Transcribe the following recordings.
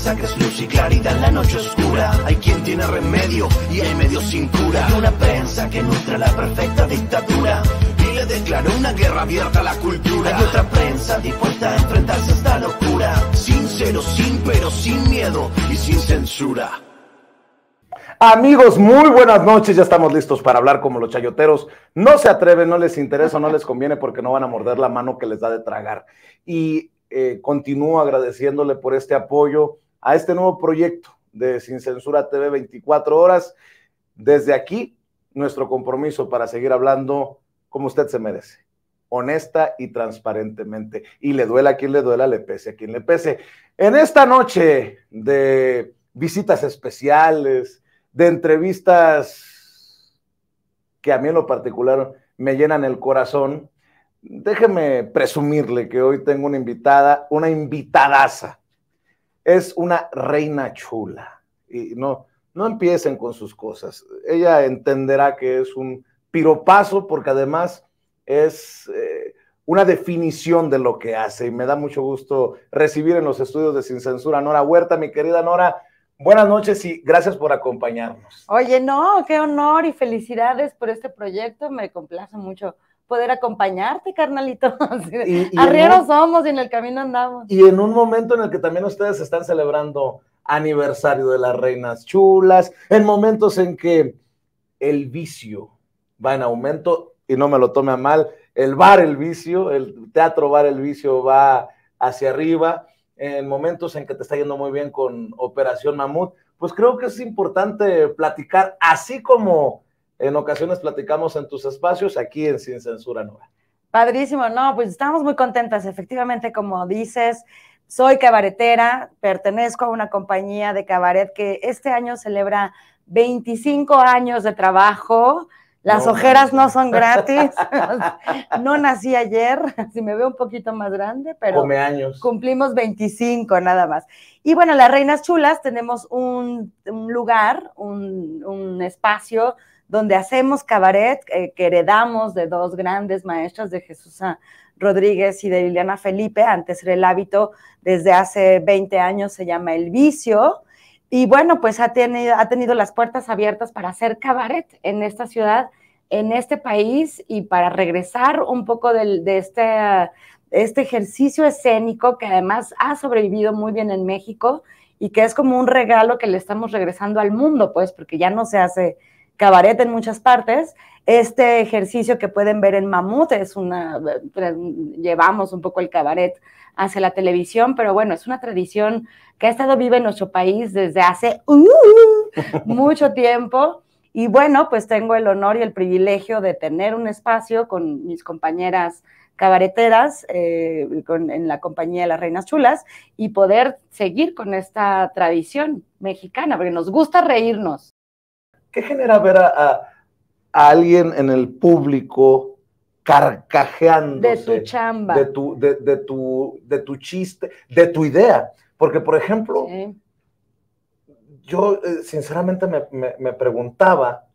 sangre es luz y claridad en la noche oscura. Hay quien tiene remedio y hay medio sin cura. Hay una prensa que nutre la perfecta dictadura y le declaró una guerra abierta a la cultura. Hay otra prensa dispuesta a enfrentarse a esta locura, sincero, sin pero, sin miedo y sin censura. Amigos, muy buenas noches, ya estamos listos para hablar como los chayoteros. No se atreven, no les interesa, no les conviene porque no van a morder la mano que les da de tragar. Y continúo agradeciéndole por este apoyo a este nuevo proyecto de Sin Censura TV 24 horas. Desde aquí, nuestro compromiso para seguir hablando como usted se merece, honesta y transparentemente. Y le duela a quien le duela, le pese a quien le pese. En esta noche de visitas especiales, de entrevistas que a mí en lo particular me llenan el corazón, déjeme presumirle que hoy tengo una invitada, una invitadaza. Es una reina chula. Y no empiecen con sus cosas. Ella entenderá que es un piropazo porque además es una definición de lo que hace. Y me da mucho gusto recibir en los estudios de Sin Censura Nora Huerta. Mi querida Nora, buenas noches y gracias por acompañarnos. Oye, no, qué honor y felicidades por este proyecto. Me complace mucho poder acompañarte, carnalito. Arrieros somos y en el camino andamos. Y en un momento en el que también ustedes están celebrando aniversario de las Reinas Chulas, en momentos en que el vicio va en aumento, y no me lo tome a mal, el bar el vicio, el teatro bar el vicio va hacia arriba, en momentos en que te está yendo muy bien con Operación Mamut, pues creo que es importante platicar, así como en ocasiones platicamos en tus espacios, aquí en Sin Censura Nora. Padrísimo, no, pues estamos muy contentas, efectivamente, como dices, soy cabaretera, pertenezco a una compañía de cabaret que este año celebra 25 años de trabajo. Las ojeras no son gratis. No nací ayer, si me veo un poquito más grande, pero come años. Cumplimos 25 nada más. Y bueno, las Reinas Chulas tenemos un lugar, un espacio donde hacemos cabaret que heredamos de dos grandes maestras, de Jesusa Rodríguez y de Liliana Felipe. Antes era El Hábito, desde hace 20 años se llama El Vicio. Y bueno, pues ha tenido las puertas abiertas para hacer cabaret en esta ciudad, en este país, y para regresar un poco de este ejercicio escénico que además ha sobrevivido muy bien en México y que es como un regalo que le estamos regresando al mundo, pues, porque ya no se hace cabaret en muchas partes. Este ejercicio que pueden ver en Mamut es llevamos un poco el cabaret hacia la televisión, pero bueno, es una tradición que ha estado viva en nuestro país desde hace mucho tiempo. Y bueno, pues tengo el honor y el privilegio de tener un espacio con mis compañeras cabareteras en la compañía de las Reinas Chulas y poder seguir con esta tradición mexicana, porque nos gusta reírnos. ¿Qué genera ver a alguien en el público carcajeándose de tu chamba, de tu chiste, de tu idea? Porque, por ejemplo, sí, yo sinceramente me preguntaba,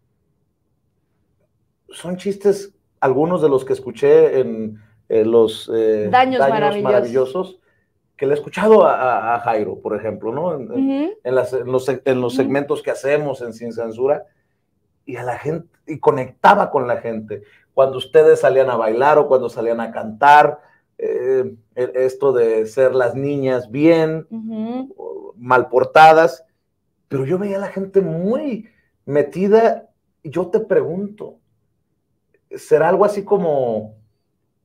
son chistes algunos de los que escuché en los Daños Maravillosos, que le he escuchado a Jairo, por ejemplo, ¿no? En los segmentos que hacemos en Sin Censura, y a la gente, y conectaba con la gente. Cuando ustedes salían a bailar o cuando salían a cantar, esto de ser las niñas bien, mal portadas, pero yo veía a la gente muy metida, y yo te pregunto, ¿será algo así como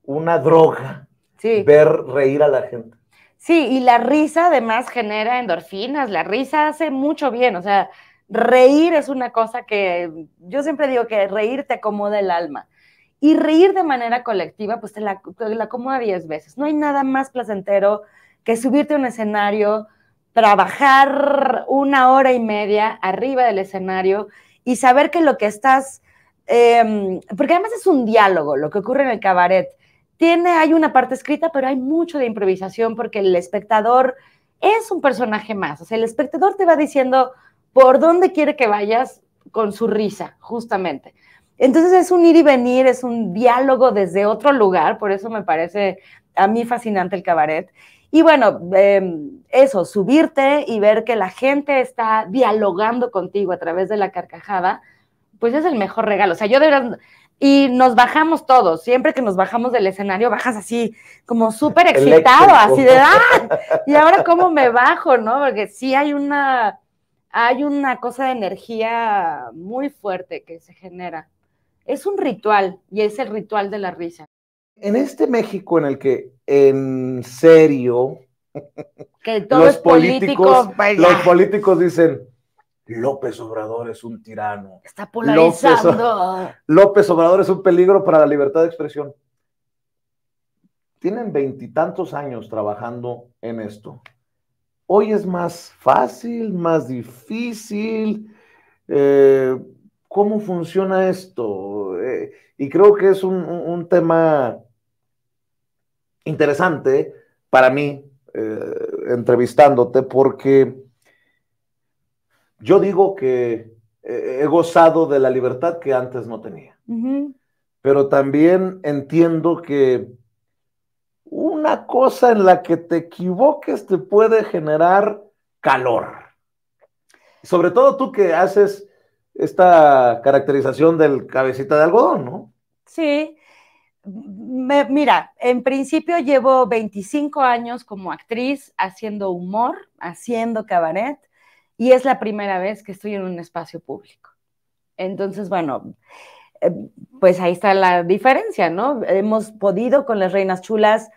una droga? Sí. Ver reír a la gente. Sí, y la risa además genera endorfinas, la risa hace mucho bien, o sea, reír es una cosa que yo siempre digo que reír te acomoda el alma, y reír de manera colectiva pues te la acomoda 10 veces. No hay nada más placentero que subirte a un escenario, trabajar 1 hora y media arriba del escenario y saber que lo que estás, porque además es un diálogo lo que ocurre en el cabaret. Hay una parte escrita, pero hay mucho de improvisación porque el espectador es un personaje más. O sea, el espectador te va diciendo por dónde quiere que vayas con su risa, justamente. Entonces es un ir y venir, es un diálogo desde otro lugar, por eso me parece a mí fascinante el cabaret. Y bueno, eso, subirte y ver que la gente está dialogando contigo a través de la carcajada, pues es el mejor regalo. O sea, yo de verdad... Y nos bajamos todos, siempre que nos bajamos del escenario, bajas así, como súper excitado, así de, ¡ah! ¿Y ahora cómo me bajo, no? Porque sí hay una cosa de energía muy fuerte que se genera. Es un ritual, y es el ritual de la risa. En este México en el que, en serio, que todo los, es político, los políticos dicen... López Obrador es un tirano. Está polarizando. López Obrador es un peligro para la libertad de expresión. Tienen 20 y tantos años trabajando en esto. Hoy es más fácil, más difícil. ¿Cómo funciona esto? Y creo que es un tema interesante para mí, entrevistándote, porque... Yo digo que he gozado de la libertad que antes no tenía. Pero también entiendo que una cosa en la que te equivoques te puede generar calor. Sobre todo tú que haces esta caracterización del cabecita de algodón, ¿no? Sí. Mira, en principio llevo 25 años como actriz haciendo humor, haciendo cabaret. Y es la primera vez que estoy en un espacio público. Entonces, bueno, pues ahí está la diferencia, ¿no? Hemos podido con Las Reinas Chulas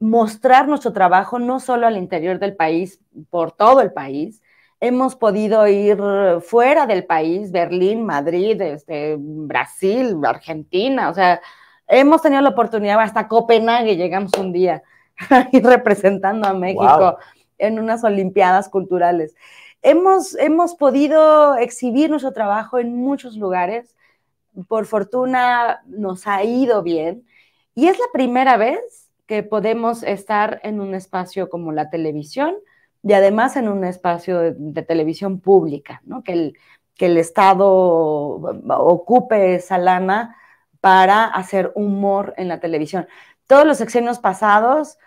mostrar nuestro trabajo no solo al interior del país, por todo el país. Hemos podido ir fuera del país, Berlín, Madrid, Brasil, Argentina. O sea, hemos tenido la oportunidad, hasta Copenhague llegamos un día, ir representando a México wow. en unas Olimpiadas culturales. Hemos podido exhibir nuestro trabajo en muchos lugares, por fortuna nos ha ido bien, y es la primera vez que podemos estar en un espacio como la televisión, y además en un espacio de televisión pública, ¿no? Que el Estado ocupe esa lana para hacer humor en la televisión. Todos los sexenios pasados...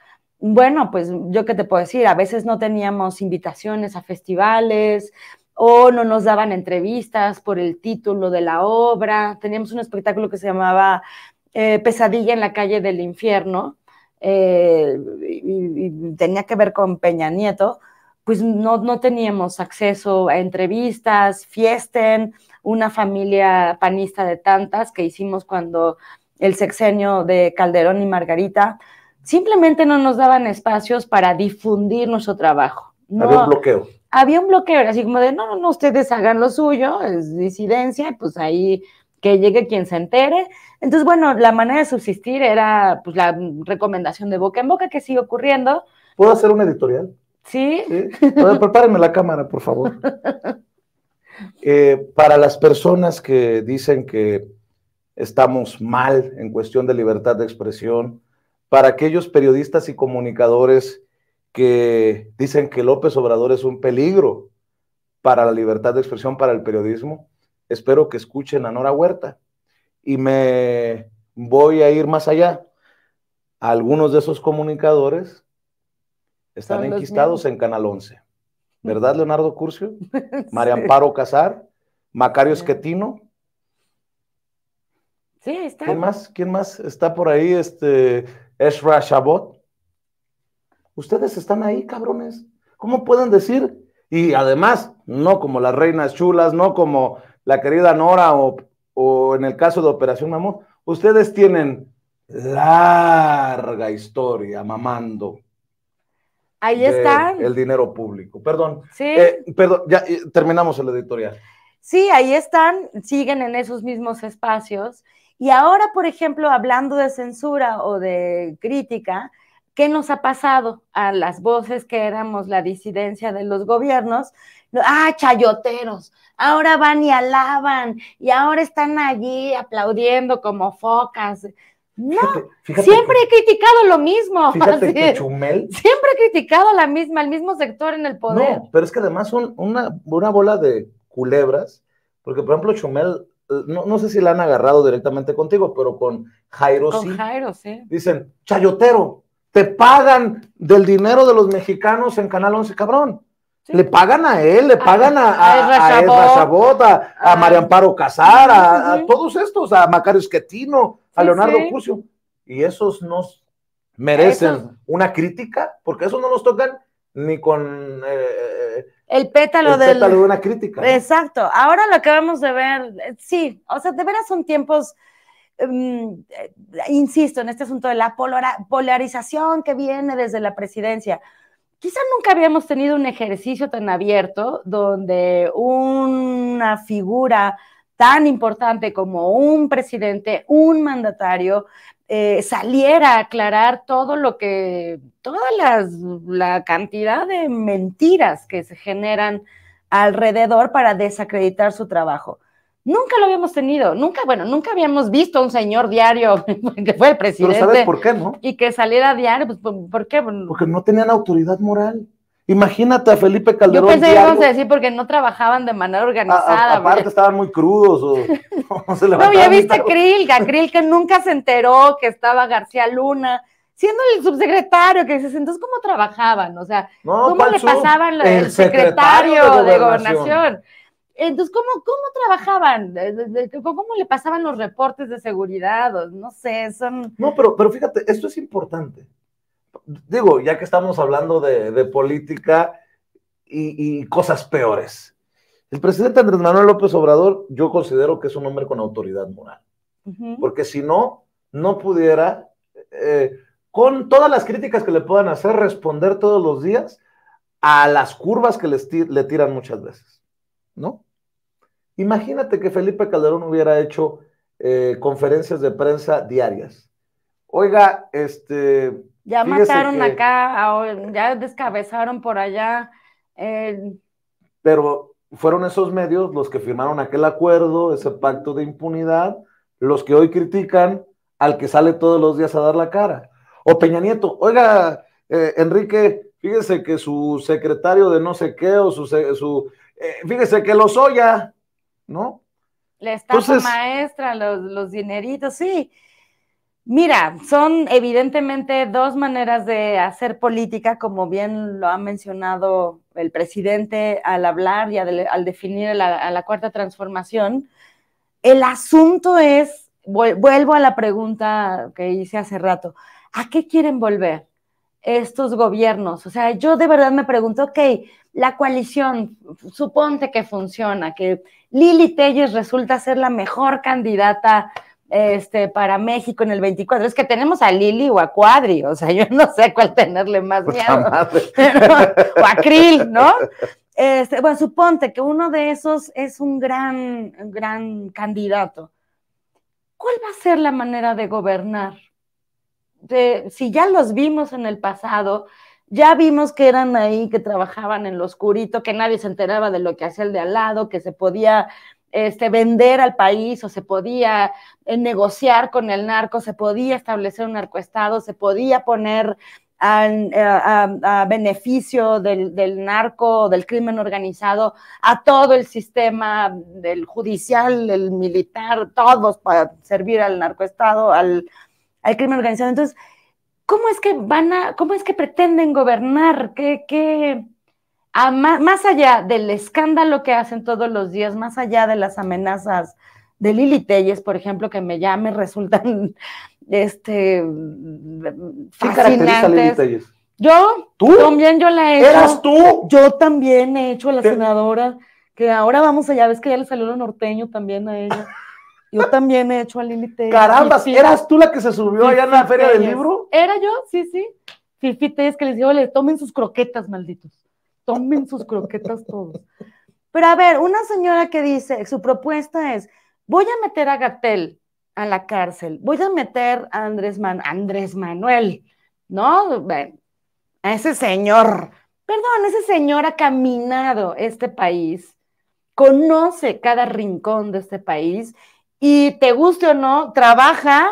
Bueno, pues yo qué te puedo decir, a veces no teníamos invitaciones a festivales o no nos daban entrevistas por el título de la obra. Teníamos un espectáculo que se llamaba Pesadilla en la calle del infierno y tenía que ver con Peña Nieto. Pues no teníamos acceso a entrevistas, Fiesten, una familia panista de tantas que hicimos cuando el sexenio de Calderón y Margarita... Simplemente no nos daban espacios para difundir nuestro trabajo. No, había un bloqueo. Había un bloqueo, así como de, no, ustedes hagan lo suyo, es disidencia, pues ahí que llegue quien se entere. Entonces, bueno, la manera de subsistir era pues la recomendación de boca en boca que sigue ocurriendo. ¿Puedo hacer una editorial? Sí. ¿Sí? Bueno, prepárenme la cámara, por favor. Para las personas que dicen que estamos mal en cuestión de libertad de expresión, para aquellos periodistas y comunicadores que dicen que López Obrador es un peligro para la libertad de expresión, para el periodismo, espero que escuchen a Nora Huerta. Y me voy a ir más allá. Algunos de esos comunicadores están enquistados en Canal 11. ¿Verdad, Leonardo Curcio? María Amparo Casar, Macario Esquetino. Sí, está. ¿Quién más está por ahí? Ezra Chabot. Ustedes están ahí, cabrones. ¿Cómo pueden decir? Y además, no como Las Reinas Chulas, no como la querida Nora o en el caso de Operación Mamut. Ustedes tienen larga historia mamando. Ahí están. El dinero público. Perdón. Sí. Perdón, ya terminamos el editorial. Sí, ahí están, siguen en esos mismos espacios. Y ahora, por ejemplo, hablando de censura o de crítica, ¿qué nos ha pasado a las voces que éramos la disidencia de los gobiernos? ¡Ah, chayoteros! Ahora van y alaban, y ahora están allí aplaudiendo como focas. No, fíjate siempre he criticado lo mismo. Fíjate así, que Chumel... Siempre he criticado el mismo sector en el poder. No, pero es que además son una bola de culebras, porque, por ejemplo, Chumel... No sé si la han agarrado directamente contigo, pero con Jairo sí. Dicen, chayotero, te pagan del dinero de los mexicanos en Canal 11, cabrón. ¿Sí? Le pagan a él, le pagan a Ezra Chabot, a María Amparo Casar, a todos estos, a Macario Schettino, a Leonardo Curcio. Y esos nos merecen una crítica, porque esos no nos tocan ni con el pétalo de una crítica, ¿no? Exacto. Ahora lo acabamos de ver, sí, o sea, de veras son tiempos, insisto, en este asunto de la polarización que viene desde la presidencia. Quizá nunca habíamos tenido un ejercicio tan abierto donde una figura tan importante como un presidente, un mandatario, saliera a aclarar todo lo que, la cantidad de mentiras que se generan alrededor para desacreditar su trabajo. Nunca lo habíamos tenido, nunca habíamos visto a un señor diario que fue el presidente. Pero ¿sabes por qué, no? Y que saliera diario, pues, ¿por qué? Porque no tenían autoridad moral. Imagínate a Felipe Calderón. Yo pensé que íbamos a decir porque no trabajaban de manera organizada. Aparte estaban muy crudos. O se levantaban. No, ya viste a Krill que nunca se enteró que estaba García Luna, siendo el subsecretario, que dices, entonces, ¿cómo trabajaban? O sea, no, ¿cómo le pasaban el secretario de Gobernación? Entonces, ¿cómo trabajaban? ¿Cómo le pasaban los reportes de seguridad? No sé, son... No, pero fíjate, esto es importante. Digo, ya que estamos hablando de política y cosas peores. El presidente Andrés Manuel López Obrador, yo considero que es un hombre con autoridad moral. Porque si no, no pudiera, con todas las críticas que le puedan hacer, responder todos los días a las curvas que le tiran muchas veces, ¿no? Imagínate que Felipe Calderón hubiera hecho conferencias de prensa diarias. Oiga, ya mataron que, acá, ya descabezaron por allá. Pero fueron esos medios los que firmaron aquel acuerdo, ese pacto de impunidad, los que hoy critican al que sale todos los días a dar la cara. O Peña Nieto, oiga, Enrique, fíjese que su secretario de no sé qué, o fíjese que Lozoya, ¿no? La estafa maestra, los dineritos, sí. Mira, son evidentemente dos maneras de hacer política, como bien lo ha mencionado el presidente al hablar y al definir a la cuarta transformación. El asunto es, vuelvo a la pregunta que hice hace rato, ¿a qué quieren volver estos gobiernos? O sea, yo de verdad me pregunto, ok, la coalición, suponte que funciona, que Lili Telles resulta ser la mejor candidata para México en el 24, es que tenemos a Lili o a Cuadri, o sea, yo no sé cuál tenerle más miedo, pero, o a Krill, ¿no? Bueno, suponte que uno de esos es un gran candidato. ¿Cuál va a ser la manera de gobernar? Si ya los vimos en el pasado, ya vimos que eran ahí, que trabajaban en lo oscurito, que nadie se enteraba de lo que hacía el de al lado, que se podía... vender al país, o se podía negociar con el narco, se podía establecer un narcoestado, se podía poner a beneficio del narco, del crimen organizado, a todo el sistema del judicial, del militar, todos para servir al narcoestado, al crimen organizado. Entonces, ¿cómo es que pretenden gobernar? ¿Qué? Más allá del escándalo que hacen todos los días, más allá de las amenazas de Lili Telles, por ejemplo, que me resultan fascinantes. ¿Qué Lili? ¿Tú? También yo la he hecho. ¿Eras tú? Yo también he hecho a la senadora, que ahora vamos allá, ves que ya le salió lo norteño también a ella. Yo también he hecho a Lili Telles. Carambas, ¿eras tú la que se subió allá en la Feria del Libro? ¿Era yo? Sí, sí. Fifi Telles, que les digo, le tomen sus croquetas, malditos. Tomen sus croquetas todos. Pero a ver, una señora que dice, su propuesta es, voy a meter a Gatell a la cárcel, voy a meter a Andrés Manuel, ¿no? Bueno, a ese señor, perdón, ese señor ha caminado este país, conoce cada rincón de este país y, te guste o no, trabaja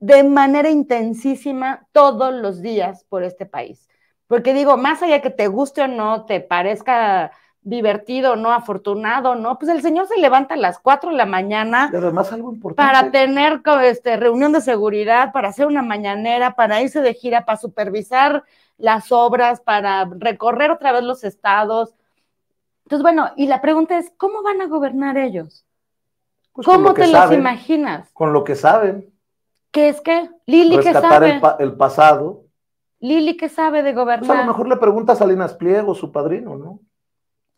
de manera intensísima todos los días por este país. Porque digo, más allá que te guste o no, te parezca divertido, no afortunado, no, pues el señor se levanta a las 4 de la mañana. Pero además algo importante. Para tener reunión de seguridad, para hacer una mañanera, para irse de gira, para supervisar las obras, para recorrer otra vez los estados. Entonces, bueno, y la pregunta es, ¿cómo van a gobernar ellos? Pues ¿cómo te los imaginas? Con lo que saben. ¿Qué es qué? Lili, ¿qué sabe? Rescatar el pasado. Lili, ¿qué sabe de gobernar? Pues a lo mejor le pregunta a Salinas Pliego, su padrino, ¿no?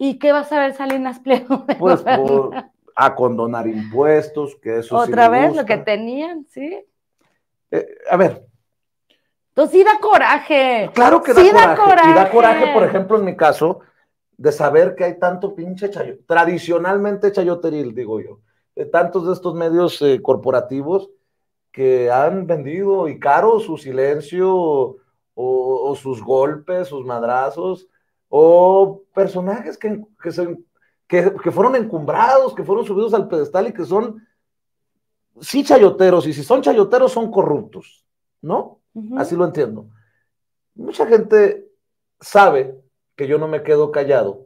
¿Y qué va a saber Salinas Pliego? Pues a condonar impuestos, que eso sí. Otra vez lo que tenían, ¿sí? A ver. Entonces sí da coraje. Claro que sí da coraje. Y da coraje, por ejemplo, en mi caso, de saber que hay tanto pinche chayote, tradicionalmente chayoteril, digo yo, de tantos de estos medios corporativos que han vendido y caro su silencio o sus golpes, sus madrazos, o personajes que fueron encumbrados, que fueron subidos al pedestal y que son, sí, chayoteros, y si son chayoteros son corruptos, ¿no? Así lo entiendo. Mucha gente sabe que yo no me quedo callado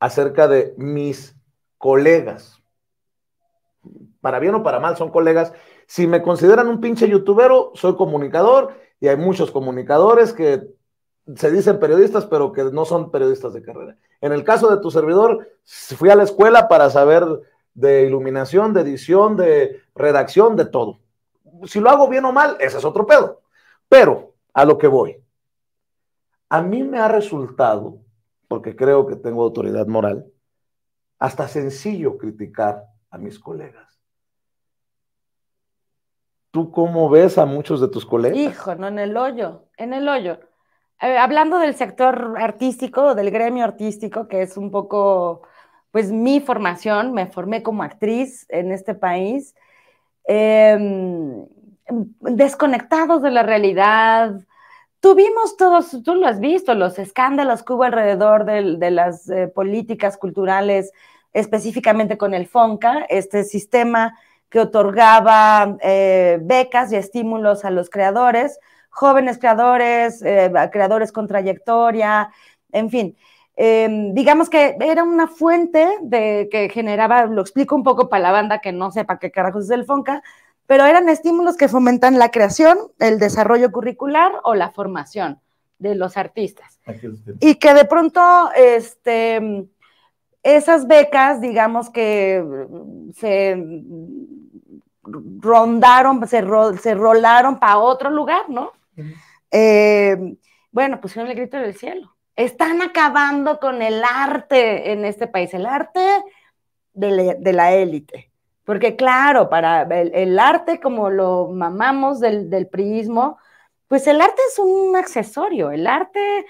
acerca de mis colegas. Para bien o para mal, son colegas. Si me consideran un pinche youtubero, soy comunicador, y hay muchos comunicadores que se dicen periodistas, pero que no son periodistas de carrera. En el caso de tu servidor, fui a la escuela para saber de iluminación, de edición, de redacción, de todo. Si lo hago bien o mal, ese es otro pedo. Pero a lo que voy. A mí me ha resultado, porque creo que tengo autoridad moral, hasta sencillo criticar a mis colegas. ¿Tú cómo ves a muchos de tus colegas? Hijo, no, en el hoyo, en el hoyo. Hablando del sector artístico, del gremio artístico, que es un poco, pues, mi formación, me formé como actriz en este país, desconectados de la realidad. Tuvimos todos, tú lo has visto, los escándalos que hubo alrededor de las políticas culturales, específicamente con el FONCA, este sistema que otorgaba becas y estímulos a los creadores, jóvenes creadores, creadores con trayectoria, en fin. Digamos que era una fuente de que generaba, lo explico un poco para la banda que no sepa qué carajos es el FONCA, pero eran estímulos que fomentan la creación, el desarrollo curricular o la formación de los artistas. Y que de pronto esas becas, digamos que se rondaron, se rolaron para otro lugar, ¿no? Bueno, pusieron el grito del cielo. Están acabando con el arte en este país, el arte de la élite. Porque claro, para el arte, como lo mamamos del priismo, pues el arte es un accesorio, el arte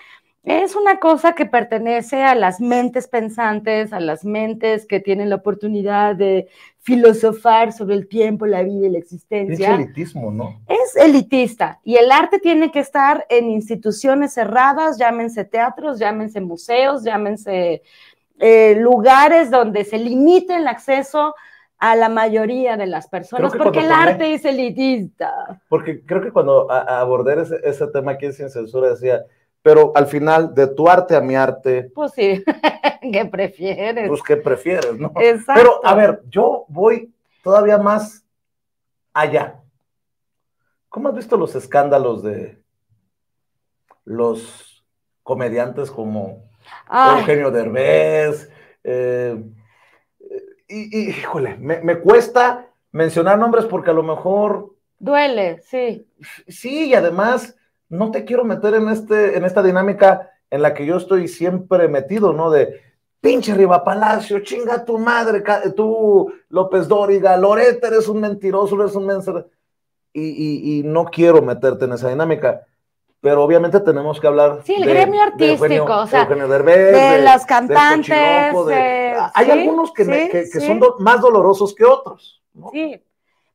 es una cosa que pertenece a las mentes pensantes, a las mentes que tienen la oportunidad de filosofar sobre el tiempo, la vida y la existencia. Es elitismo, ¿no? Es elitista, y el arte tiene que estar en instituciones cerradas, llámense teatros, llámense museos, llámense lugares donde se limite el acceso a la mayoría de las personas, porque el arte es elitista. Porque creo que cuando abordé ese tema aquí en Sin Censura decía, pero al final, de tu arte a mi arte. Pues sí, ¿qué prefieres? Pues ¿qué prefieres, no? Exacto. Pero a ver, yo voy todavía más allá. ¿Cómo has visto los escándalos de los comediantes como Eugenio Derbez, Y híjole, me cuesta mencionar nombres porque a lo mejor... Duele, sí. Sí, y además no te quiero meter en esta dinámica en la que yo estoy siempre metido, ¿no? De pinche Rivapalacio, chinga tu madre, tú, López Dóriga, Loreto, eres un mentiroso, eres un mensajero. Y no quiero meterte en esa dinámica. Pero obviamente tenemos que hablar. Sí, el gremio artístico, Eugenio Derbez, de las cantantes. Hay algunos que son más dolorosos que otros, ¿no? Sí,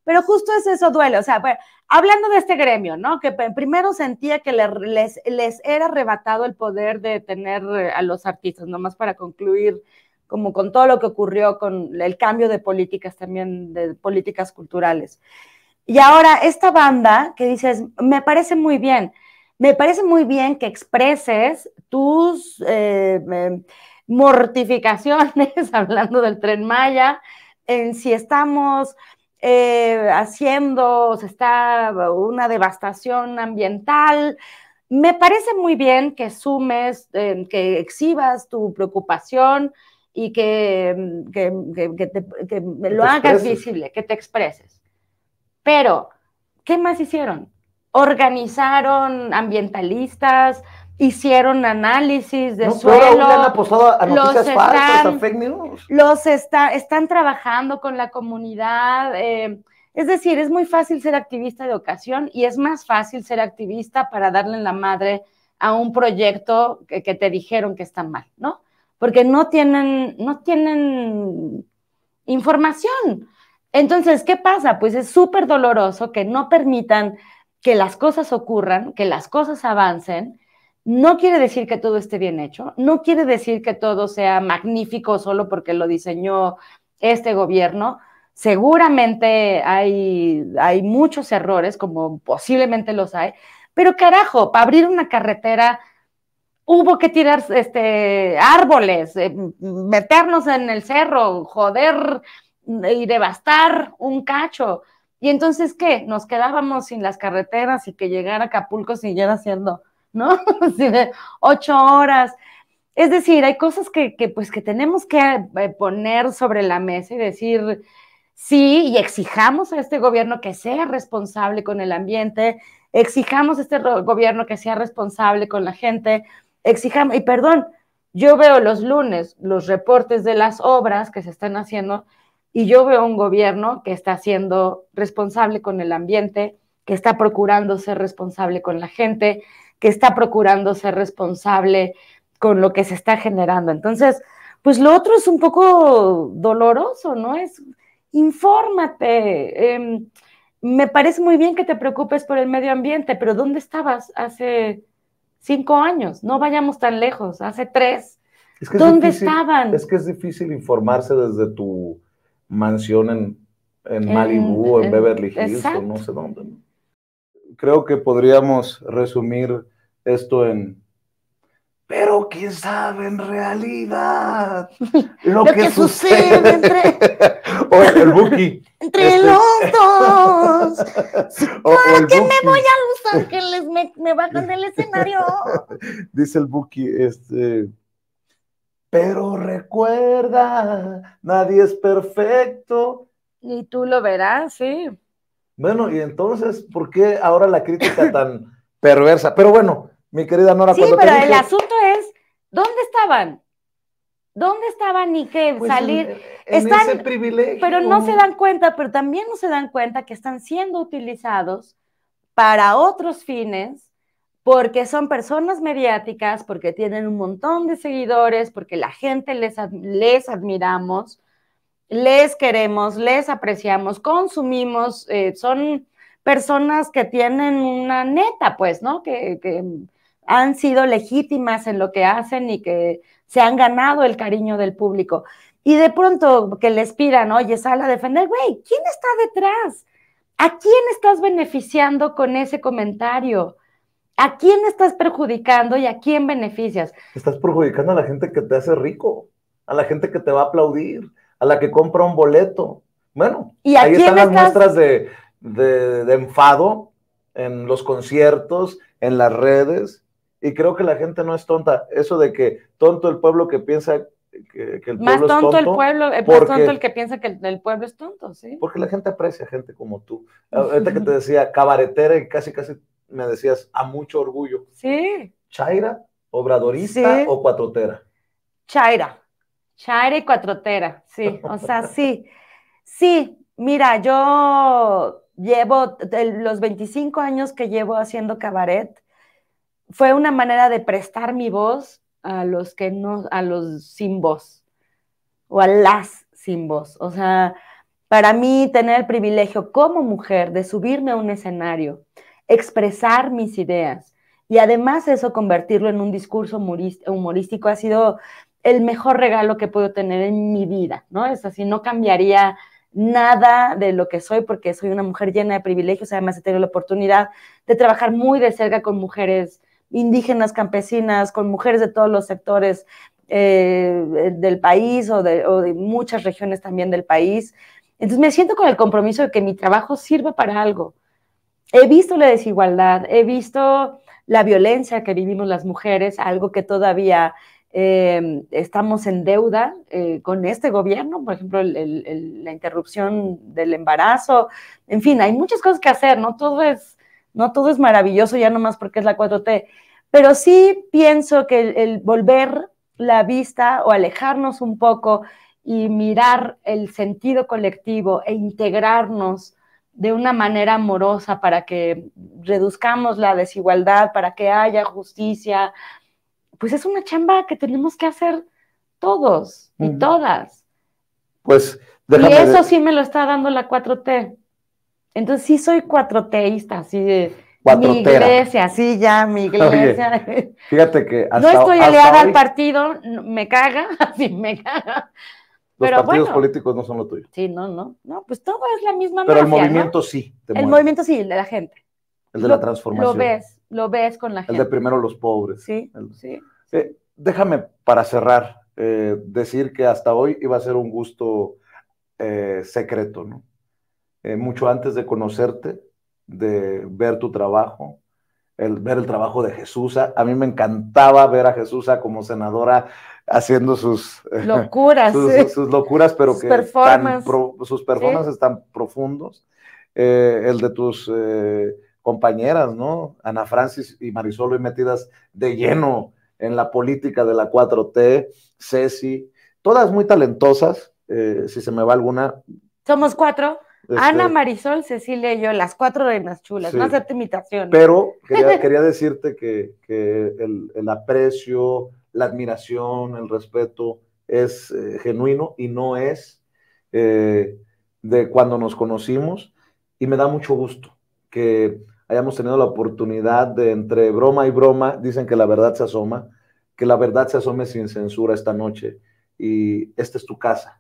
pero justo es eso, duele. O sea, bueno, hablando de este gremio, ¿no? Que primero sentía que les era arrebatado el poder de tener a los artistas, nomás para concluir, como con todo lo que ocurrió con el cambio de políticas también, de políticas culturales. Y ahora esta banda que dices, me parece muy bien. Me parece muy bien que expreses tus mortificaciones, hablando del Tren Maya, en si estamos haciendo, se está una devastación ambiental. Me parece muy bien que sumes, que exhibas tu preocupación y que lo hagas visible, que te expreses. Pero, ¿qué más hicieron? Organizaron ambientalistas, hicieron análisis de suelo. No, han apostado a noticias falsas, a fake news. Están trabajando con la comunidad. Es decir, es muy fácil ser activista de ocasión y es más fácil ser activista para darle en la madre a un proyecto que te dijeron que está mal, ¿no? Porque no tienen información. Entonces, ¿qué pasa? Pues es súper doloroso que no permitan que las cosas ocurran, que las cosas avancen. No quiere decir que todo esté bien hecho, no quiere decir que todo sea magnífico solo porque lo diseñó este gobierno. Seguramente hay muchos errores, como posiblemente los hay, pero carajo, para abrir una carretera hubo que tirar árboles, meternos en el cerro, joder y devastar un cacho. Y entonces, ¿qué? Nos quedábamos sin las carreteras y que llegar a Acapulco siguiera siendo, ¿no? 8 horas. Es decir, hay cosas que tenemos que poner sobre la mesa y decir sí, y exijamos a este gobierno que sea responsable con el ambiente, exijamos a este gobierno que sea responsable con la gente, exijamos, y perdón, yo veo los lunes los reportes de las obras que se están haciendo y yo veo un gobierno que está siendo responsable con el ambiente, que está procurando ser responsable con la gente, que está procurando ser responsable con lo que se está generando. Entonces, pues lo otro es un poco doloroso, ¿no? Es infórmate. Me parece muy bien que te preocupes por el medio ambiente, pero ¿dónde estabas hace 5 años? No vayamos tan lejos, hace 3. Es que ¿dónde estaban? Es que es difícil informarse desde tu mansión en Malibu, en Beverly Hills, o no sé dónde. Creo que podríamos resumir esto en pero quién sabe en realidad lo que sucede entre o el Buki. Entre los dos. ¿Para qué me voy a Los Ángeles? Me bajan del escenario. Dice el Buki, pero recuerda, nadie es perfecto. Y tú lo verás, sí. Bueno, y entonces, ¿por qué ahora la crítica tan perversa? Pero bueno, mi querida Nora. Sí, pero el asunto es, ¿dónde estaban? ¿Dónde estaban y qué? Pues salir. Están, ese privilegio. Pero no se dan cuenta, pero también no se dan cuenta que están siendo utilizados para otros fines, porque son personas mediáticas, porque tienen un montón de seguidores, porque la gente les admiramos, les queremos, les apreciamos, consumimos, son personas que tienen una neta, pues, ¿no? Que han sido legítimas en lo que hacen y que se han ganado el cariño del público. Y de pronto que les pidan, oye, sal a defender, güey, ¿quién está detrás? ¿A quién estás beneficiando con ese comentario? ¿A quién estás perjudicando y a quién beneficias? Estás perjudicando a la gente que te hace rico, a la gente que te va a aplaudir, a la que compra un boleto. Bueno, ¿y ahí están las muestras de enfado en los conciertos, en las redes, y creo que la gente no es tonta. Eso de que tonto el pueblo que piensa que el pueblo es tonto. Más tonto el que piensa que el pueblo es tonto, ¿sí? Porque la gente aprecia a gente como tú. Ahorita que te decía cabaretera y casi me decías a mucho orgullo. Sí. Chaira, obradorista, sí, o cuatrotera. Chaira y cuatrotera, sí. O sea, sí. Sí, mira, yo llevo los 25 años que llevo haciendo cabaret. Fue una manera de prestar mi voz a los que no, a los sin voz o a las sin voz. O sea, para mí tener el privilegio como mujer de subirme a un escenario, expresar mis ideas y además eso convertirlo en un discurso humorístico ha sido el mejor regalo que puedo tener en mi vida, ¿no? Es así, no cambiaría nada de lo que soy porque soy una mujer llena de privilegios, además he tenido la oportunidad de trabajar muy de cerca con mujeres indígenas, campesinas, con mujeres de todos los sectores, del país o de muchas regiones también del país. Entonces me siento con el compromiso de que mi trabajo sirva para algo. He visto la desigualdad, he visto la violencia que vivimos las mujeres, algo que todavía estamos en deuda con este gobierno, por ejemplo, la interrupción del embarazo. En fin, hay muchas cosas que hacer, no todo es maravilloso ya nomás porque es la 4T, pero sí pienso que el volver la vista o alejarnos un poco y mirar el sentido colectivo e integrarnos de una manera amorosa para que reduzcamos la desigualdad, para que haya justicia, pues es una chamba que tenemos que hacer todos y todas. Pues, déjame y eso sí me lo está dando la 4T. Entonces sí soy 4Tista, así de mi iglesia, sí, ya mi iglesia. Oye, fíjate que hasta, no estoy aliada al partido, me caga, así me caga. Los pero partidos bueno, políticos no son lo tuyo. Sí, no, pues todo es la misma mafia, pero el movimiento ¿no? sí. El movimiento sí, el de la gente. El de la transformación. Lo ves con la gente. El de primero los pobres. Sí, sí. Déjame, para cerrar, decir que hasta hoy iba a ser un gusto secreto, ¿no? Mucho antes de conocerte, de ver tu trabajo, ver el trabajo de Jesusa. A mí me encantaba ver a Jesusa como senadora haciendo sus locuras, pero sus performances, ¿sí? tan profundos. El de tus compañeras, ¿no? Ana Francis y Marisol, hoy metidas de lleno en la política de la 4T, Ceci, todas muy talentosas, si se me va alguna. Somos cuatro. Ana, Marisol, Cecilia y yo, las cuatro reinas chulas, sí. No acepto imitaciones. Pero quería decirte que el aprecio, la admiración, el respeto es genuino y no es de cuando nos conocimos, y me da mucho gusto que hayamos tenido la oportunidad de, entre broma y broma, dicen que la verdad se asoma, que la verdad se asome sin censura esta noche, y esta es tu casa.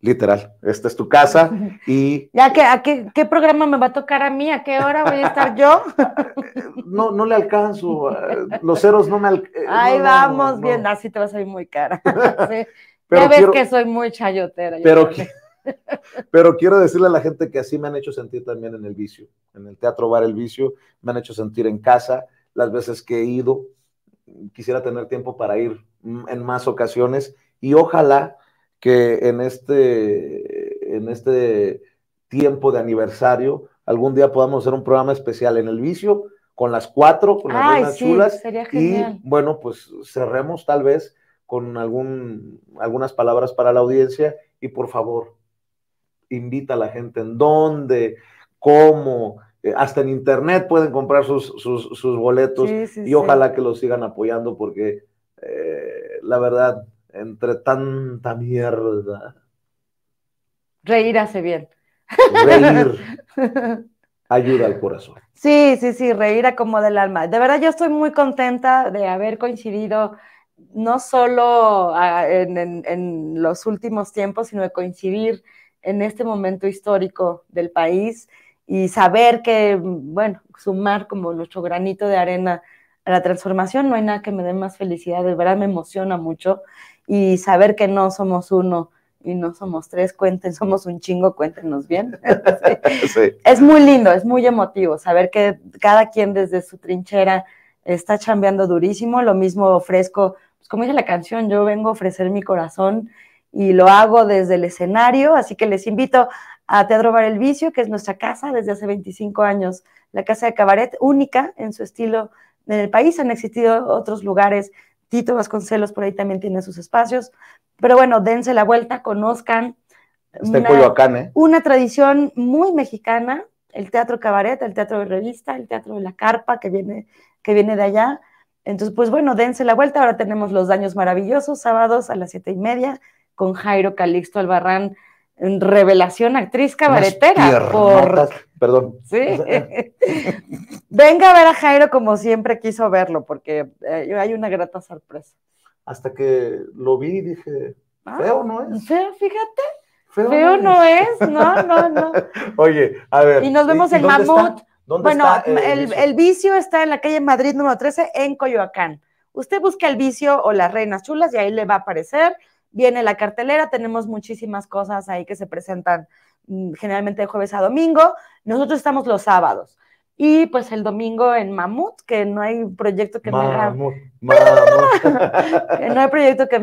Literal, esta es tu casa y... ¿Ya qué programa me va a tocar a mí? ¿A qué hora voy a estar yo? No le alcanzo, los ceros no me alcanzan. Ahí vamos, no. Bien, así te vas a ir muy cara. Sí. Ya ves que soy muy chayotera. Pero quiero decirle a la gente que así me han hecho sentir también en el Vicio, en el Teatro Bar el Vicio, me han hecho sentir en casa, las veces que he ido, quisiera tener tiempo para ir en más ocasiones y ojalá que en este tiempo de aniversario, algún día podamos hacer un programa especial en el Vicio, con las cuatro, con las reinas chulas, sería genial. Y bueno, pues cerremos tal vez con algunas palabras para la audiencia, y por favor, invita a la gente en dónde, cómo, hasta en internet pueden comprar sus boletos, y ojalá que los sigan apoyando, porque la verdad... Entre tanta mierda. Reír hace bien. Reír ayuda al corazón. Sí, reír acomoda el alma. De verdad, yo estoy muy contenta de haber coincidido, no solo en los últimos tiempos, sino de coincidir en este momento histórico del país y saber que, bueno, sumar como nuestro granito de arena a la transformación. No hay nada que me dé más felicidad, de verdad me emociona mucho. Y saber que no somos uno y no somos tres, somos un chingo, cuéntenos bien. Sí. Es muy lindo, es muy emotivo saber que cada quien desde su trinchera está chambeando durísimo. Lo mismo ofrezco, pues como dice la canción, yo vengo a ofrecer mi corazón y lo hago desde el escenario, así que les invito a Teatro Bar el Vicio, que es nuestra casa desde hace 25 años, la casa de cabaret, única en su estilo en el país. Han existido otros lugares, Tito Vasconcelos por ahí también tiene sus espacios, pero bueno, dense la vuelta, conozcan. Está en Coyoacán, ¿eh? Una tradición muy mexicana, el teatro cabaret, el teatro de revista, el teatro de la carpa que viene de allá. Entonces, pues bueno, dense la vuelta. Ahora tenemos Los Daños Maravillosos, sábados a las 7:30, con Jairo Calixto Albarrán, revelación, actriz cabaretera. Perdón. Sí. Venga a ver a Jairo como siempre quiso verlo, porque hay una grata sorpresa. Hasta que lo vi y dije, feo no es. Feo, fíjate. Feo no es, no. Oye, a ver. Y nos vemos en Mamut. ¿Dónde está? Bueno, el Vicio está en la calle Madrid número 13 en Coyoacán. Usted busca El Vicio o Las Reinas Chulas y ahí le va a aparecer. Viene la cartelera, tenemos muchísimas cosas ahí que se presentan generalmente de jueves a domingo. Nosotros estamos los sábados. Y pues el domingo en Mamut, que no hay proyecto que me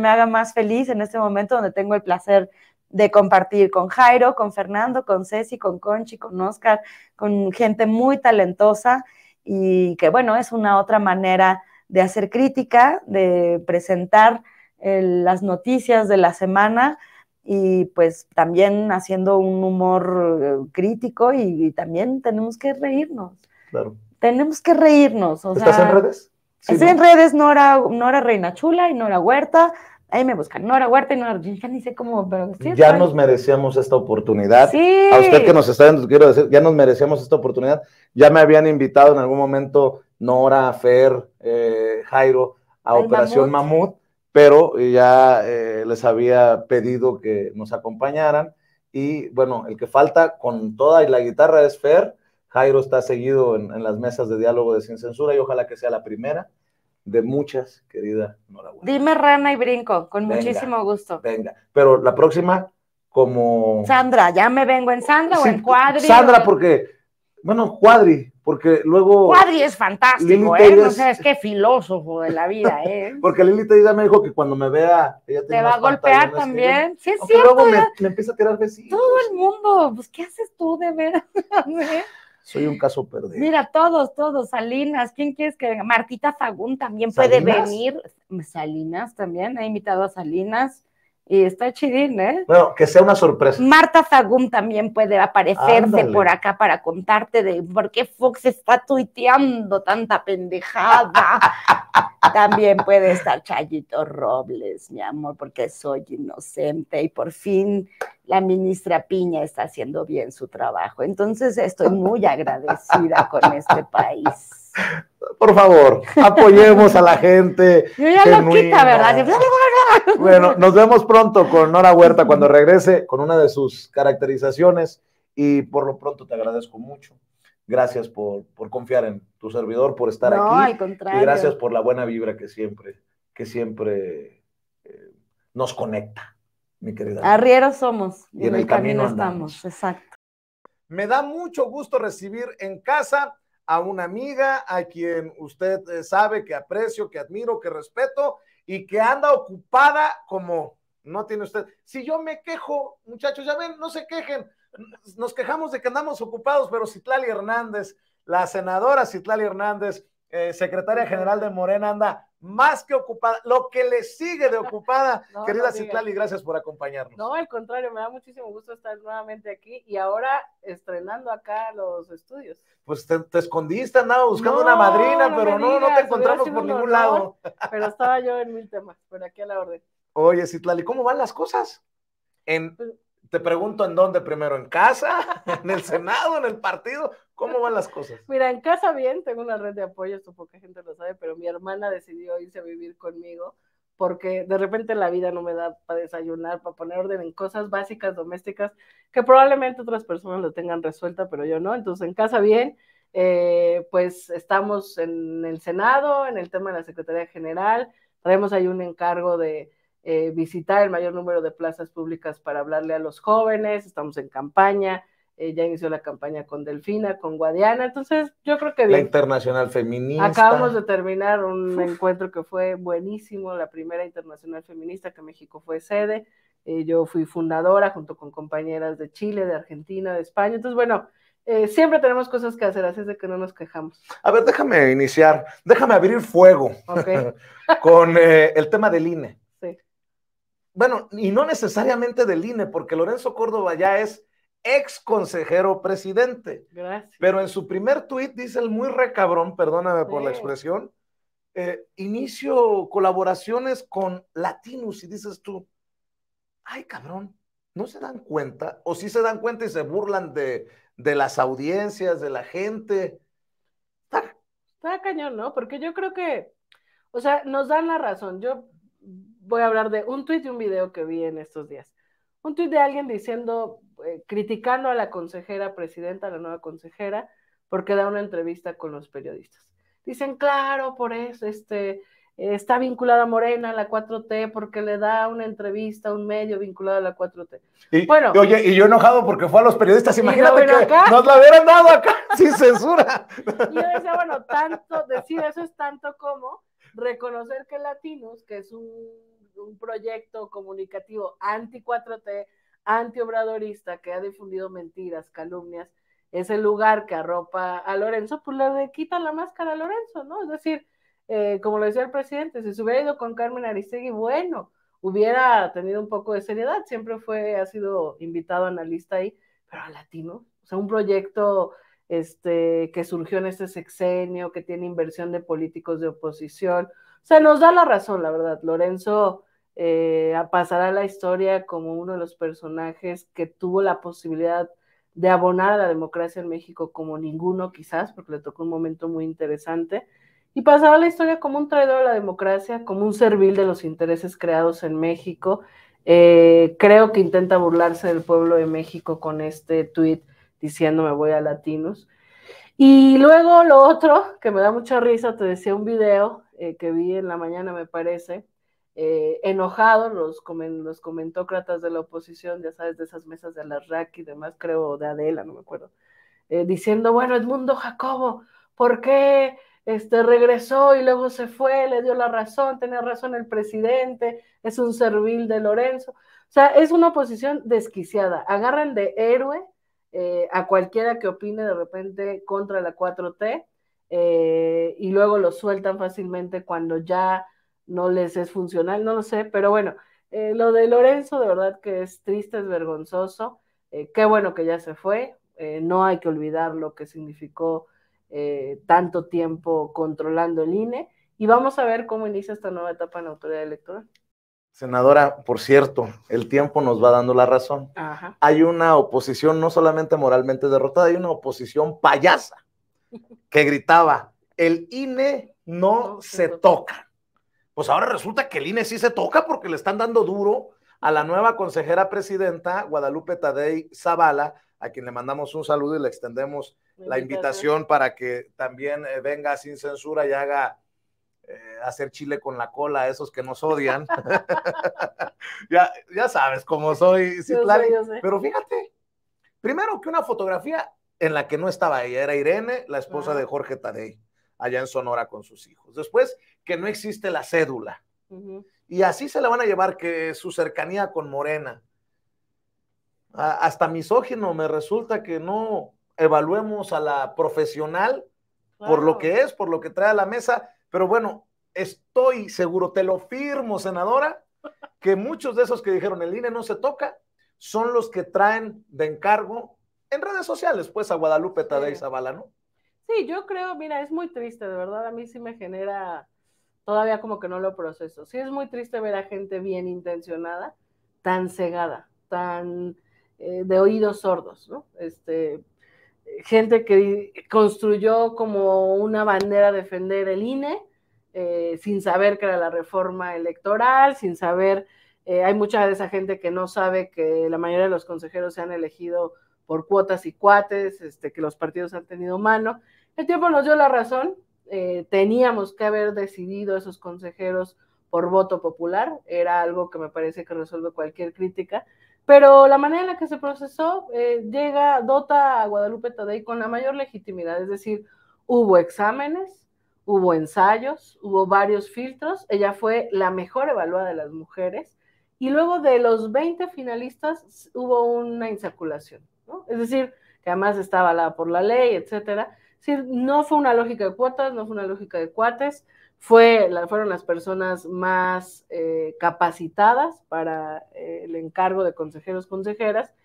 haga más feliz en este momento, donde tengo el placer de compartir con Jairo, con Fernando, con Ceci, con Conchi, con Oscar, con gente muy talentosa y que bueno, es una otra manera de hacer crítica, de presentar las noticias de la semana y pues también haciendo un humor crítico y también tenemos que reírnos. Claro. Tenemos que reírnos. O ¿Estás sea, en redes? Sí, estoy en redes, Nora Reina Chula y Nora Huerta. Ahí me buscan, Nora Huerta y Nora, ya ni sé cómo, pero... Sí, ya nos merecíamos esta oportunidad. Sí. A usted que nos está viendo, quiero decir, ya nos merecíamos esta oportunidad. Ya me habían invitado en algún momento Nora, Fer, Jairo, a Operación Mamut, pero ya les había pedido que nos acompañaran. Y bueno, el que falta con toda y la guitarra es Fer. Jairo está seguido en las mesas de diálogo de Sin Censura y ojalá que sea la primera de muchas, querida Nora. Dime rana y brinco, con venga, muchísimo gusto. Venga, pero la próxima como... Sandra, ya me vengo en Sandra sí, o en Cuadri. Sandra porque, bueno, Cuadri, porque luego... Cuadri es fantástico, Lili Tellas... no sabes qué filósofo de la vida, Porque Lili Tellas ya me dijo que cuando me vea... Ella te va a golpear también. Sí, es cierto. Luego me empieza a tirar besitos. Todo el mundo, pues ¿qué haces tú de veras? Soy un caso perdido. Mira, todos, Salinas, ¿quién quieres que venga? Martita Fagún también ¿Salinas? Puede venir. Salinas también, he invitado a Salinas y está chidín, Bueno, que sea una sorpresa. Marta Fagún también puede aparecerse por acá para contarte de por qué Fox está tuiteando tanta pendejada. También puede estar Chayito Robles, mi amor, porque soy inocente y por fin la ministra Piña está haciendo bien su trabajo. Entonces estoy muy agradecida con este país. Por favor, apoyemos a la gente. Yo ya genuina. Lo quita, ¿verdad? Bueno, nos vemos pronto con Nora Huerta cuando regrese con una de sus caracterizaciones y por lo pronto te agradezco mucho. Gracias por confiar en tu servidor, por estar aquí. Al contrario. Y gracias por la buena vibra que siempre nos conecta, mi querida. Arrieros somos. Y en el camino estamos, exacto. Me da mucho gusto recibir en casa a una amiga, a quien usted sabe que aprecio, que admiro, que respeto y que anda ocupada como no tiene usted. Si yo me quejo, muchachos, ya ven, no se quejen. Nos quejamos de que andamos ocupados, pero Citlalli Hernández, la senadora Citlalli Hernández, secretaria general de Morena, anda más que ocupada, lo que le sigue de ocupada. Querida Citlalli, gracias por acompañarnos. No, al contrario, me da muchísimo gusto estar nuevamente aquí y ahora estrenando acá los estudios. Pues te escondiste, andaba buscando una madrina, pero no te encontramos por ningún lado. Pero estaba yo en mil temas, por aquí a la orden. Oye, Citlalli, ¿cómo van las cosas? Te pregunto en dónde primero, ¿en casa? ¿En el Senado? ¿En el partido? ¿Cómo van las cosas? Mira, en casa bien, tengo una red de apoyo, esto poca gente lo sabe, pero mi hermana decidió irse a vivir conmigo porque de repente la vida no me da para desayunar, para poner orden en cosas básicas, domésticas, que probablemente otras personas lo tengan resuelta, pero yo no. Entonces, en casa bien, pues estamos en el Senado, en el tema de la Secretaría General, traemos ahí un encargo de... visitar el mayor número de plazas públicas para hablarle a los jóvenes, estamos en campaña, ya inició la campaña con Delfina, con Guadiana, entonces yo creo que bien. La Internacional Feminista. Acabamos de terminar un encuentro que fue buenísimo, la primera Internacional Feminista que México fue sede, yo fui fundadora junto con compañeras de Chile, de Argentina, de España, entonces bueno, siempre tenemos cosas que hacer, así es de que no nos quejamos. A ver, déjame abrir fuego con el tema del INE. Bueno, y no necesariamente del INE, porque Lorenzo Córdoba ya es ex consejero presidente. Gracias. Pero en su primer tuit dice el muy recabrón, perdóname por la expresión, inicio colaboraciones con Latinus, y dices tú, ay cabrón, ¿no se dan cuenta? O sí se dan cuenta y se burlan de las audiencias, de la gente. Está cañón, ¿no? Porque yo creo que, o sea, nos dan la razón, yo... Voy a hablar de un tuit y un video que vi en estos días. Un tuit de alguien diciendo, criticando a la consejera presidenta, a la nueva consejera, porque da una entrevista con los periodistas. Dicen, claro, por eso, está vinculada a Morena, a la 4T, porque le da una entrevista a un medio vinculado a la 4T. Y, bueno, oye, y yo enojado porque fue a los periodistas, imagínate que acá nos la hubieran dado acá, sin censura. Y yo decía, bueno, tanto, decir eso es tanto como reconocer que Latinos, que es un proyecto comunicativo anti-4T, anti-obradorista, que ha difundido mentiras, calumnias, es el lugar que arropa a Lorenzo, pues le quita la máscara a Lorenzo, ¿no? Es decir, como lo decía el presidente, si se hubiera ido con Carmen Aristegui, bueno, hubiera tenido un poco de seriedad, siempre fue, ha sido invitado analista ahí, pero a Latino, o sea, un proyecto que surgió en este sexenio, que tiene inversión de políticos de oposición, o sea, nos da la razón, la verdad, Lorenzo pasará a la historia como uno de los personajes que tuvo la posibilidad de abonar a la democracia en México como ninguno quizás, porque le tocó un momento muy interesante, y pasaba la historia como un traidor a la democracia, como un servil de los intereses creados en México. Creo que intenta burlarse del pueblo de México con este tuit diciendo me voy a Latinos. Y luego lo otro, que me da mucha risa, te decía un video que vi en la mañana, me parece, enojado, los comentócratas de la oposición, ya sabes, de esas mesas de Alarraq y demás, creo, de Adela, no me acuerdo, diciendo, bueno, Edmundo Jacobo, ¿por qué...? Regresó y luego se fue, le dio la razón, tenía razón el presidente, es un servil de Lorenzo. O sea, es una oposición desquiciada. Agarran de héroe a cualquiera que opine de repente contra la 4T y luego lo sueltan fácilmente cuando ya no les es funcional, no lo sé, pero bueno, lo de Lorenzo de verdad que es triste, es vergonzoso. Qué bueno que ya se fue, no hay que olvidar lo que significó tanto tiempo controlando el INE, y vamos a ver cómo inicia esta nueva etapa en la autoridad electoral. Senadora, por cierto, el tiempo nos va dando la razón. Ajá. Hay una oposición no solamente moralmente derrotada, hay una oposición payasa que gritaba, el INE no se toca. Pues ahora resulta que el INE sí se toca porque le están dando duro a la nueva consejera presidenta, Guadalupe Tadei Zavala, a quien le mandamos un saludo y le extendemos la invitación para que también venga Sin Censura y haga hacer chile con la cola a esos que nos odian. ya sabes cómo soy, Citlalli. Yo sé. Pero fíjate, primero que una fotografía en la que no estaba ella, era Irene, la esposa de Jorge Tadei, allá en Sonora con sus hijos. Después, que no existe la cédula. Y así se la van a llevar, que su cercanía con Morena. Hasta misógino me resulta que no evaluemos a la profesional por lo que es, por lo que trae a la mesa, pero bueno, estoy seguro, te lo firmo, senadora, que muchos de esos que dijeron el INE no se toca, son los que traen de encargo en redes sociales, pues, a Guadalupe Tadei Zavala, ¿no? Sí, yo creo, mira, es muy triste, de verdad, a mí sí me genera, todavía como que no lo proceso, sí es muy triste ver a gente bien intencionada, tan cegada, tan de oídos sordos, ¿no? Gente que construyó como una bandera defender el INE, sin saber que era la reforma electoral, sin saber, hay mucha de esa gente que no sabe que la mayoría de los consejeros se han elegido por cuotas y cuates, que los partidos han tenido mano. El tiempo nos dio la razón, teníamos que haber decidido esos consejeros por voto popular, era algo que me parece que resuelve cualquier crítica, pero la manera en la que se procesó dota a Guadalupe Tadei con la mayor legitimidad, es decir, hubo exámenes, hubo ensayos, hubo varios filtros, ella fue la mejor evaluada de las mujeres, y luego de los 20 finalistas hubo una insaculación, ¿no? Es decir, que además está avalada por la ley, etcétera. Es decir, no fue una lógica de cuotas, no fue una lógica de cuates, fueron las personas más capacitadas para el encargo de consejeros, consejeras,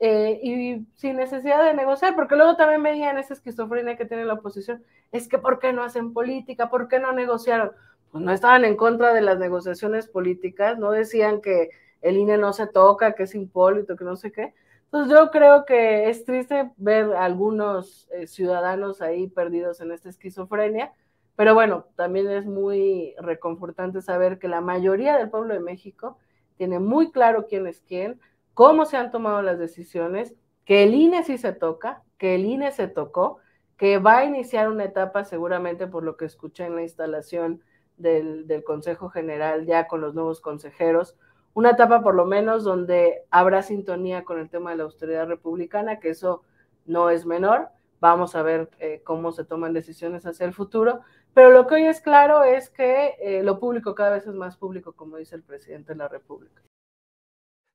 y sin necesidad de negociar, porque luego también veían esa esquizofrenia que tiene la oposición, es que ¿por qué no hacen política? ¿Por qué no negociaron? Pues no estaban en contra de las negociaciones políticas, no decían que el INE no se toca, que es impólito, que no sé qué. Entonces yo creo que es triste ver a algunos ciudadanos ahí perdidos en esta esquizofrenia, pero bueno, también es muy reconfortante saber que la mayoría del pueblo de México tiene muy claro quién es quién, cómo se han tomado las decisiones, que el INE sí se toca, que el INE se tocó, que va a iniciar una etapa seguramente por lo que escuché en la instalación del Consejo General ya con los nuevos consejeros, una etapa por lo menos donde habrá sintonía con el tema de la austeridad republicana, que eso no es menor. Vamos a ver cómo se toman decisiones hacia el futuro, pero lo que hoy es claro es que lo público cada vez es más público, como dice el presidente de la República.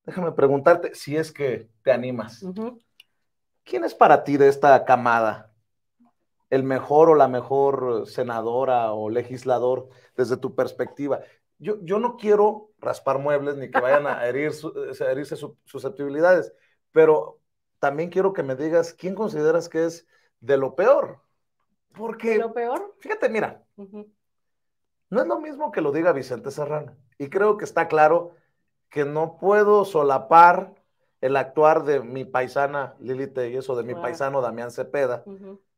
Déjame preguntarte, si es que te animas, ¿quién es para ti de esta camada el mejor o la mejor senadora o legislador desde tu perspectiva? Yo no quiero raspar muebles ni que vayan a herirse susceptibilidades, pero también quiero que me digas quién consideras que es de lo peor. Porque, ¿lo peor? Fíjate, mira, no es lo mismo que lo diga Vicente Serrano. Y creo que está claro que no puedo solapar el actuar de mi paisana Lili Téllez o de mi paisano Damián Cepeda.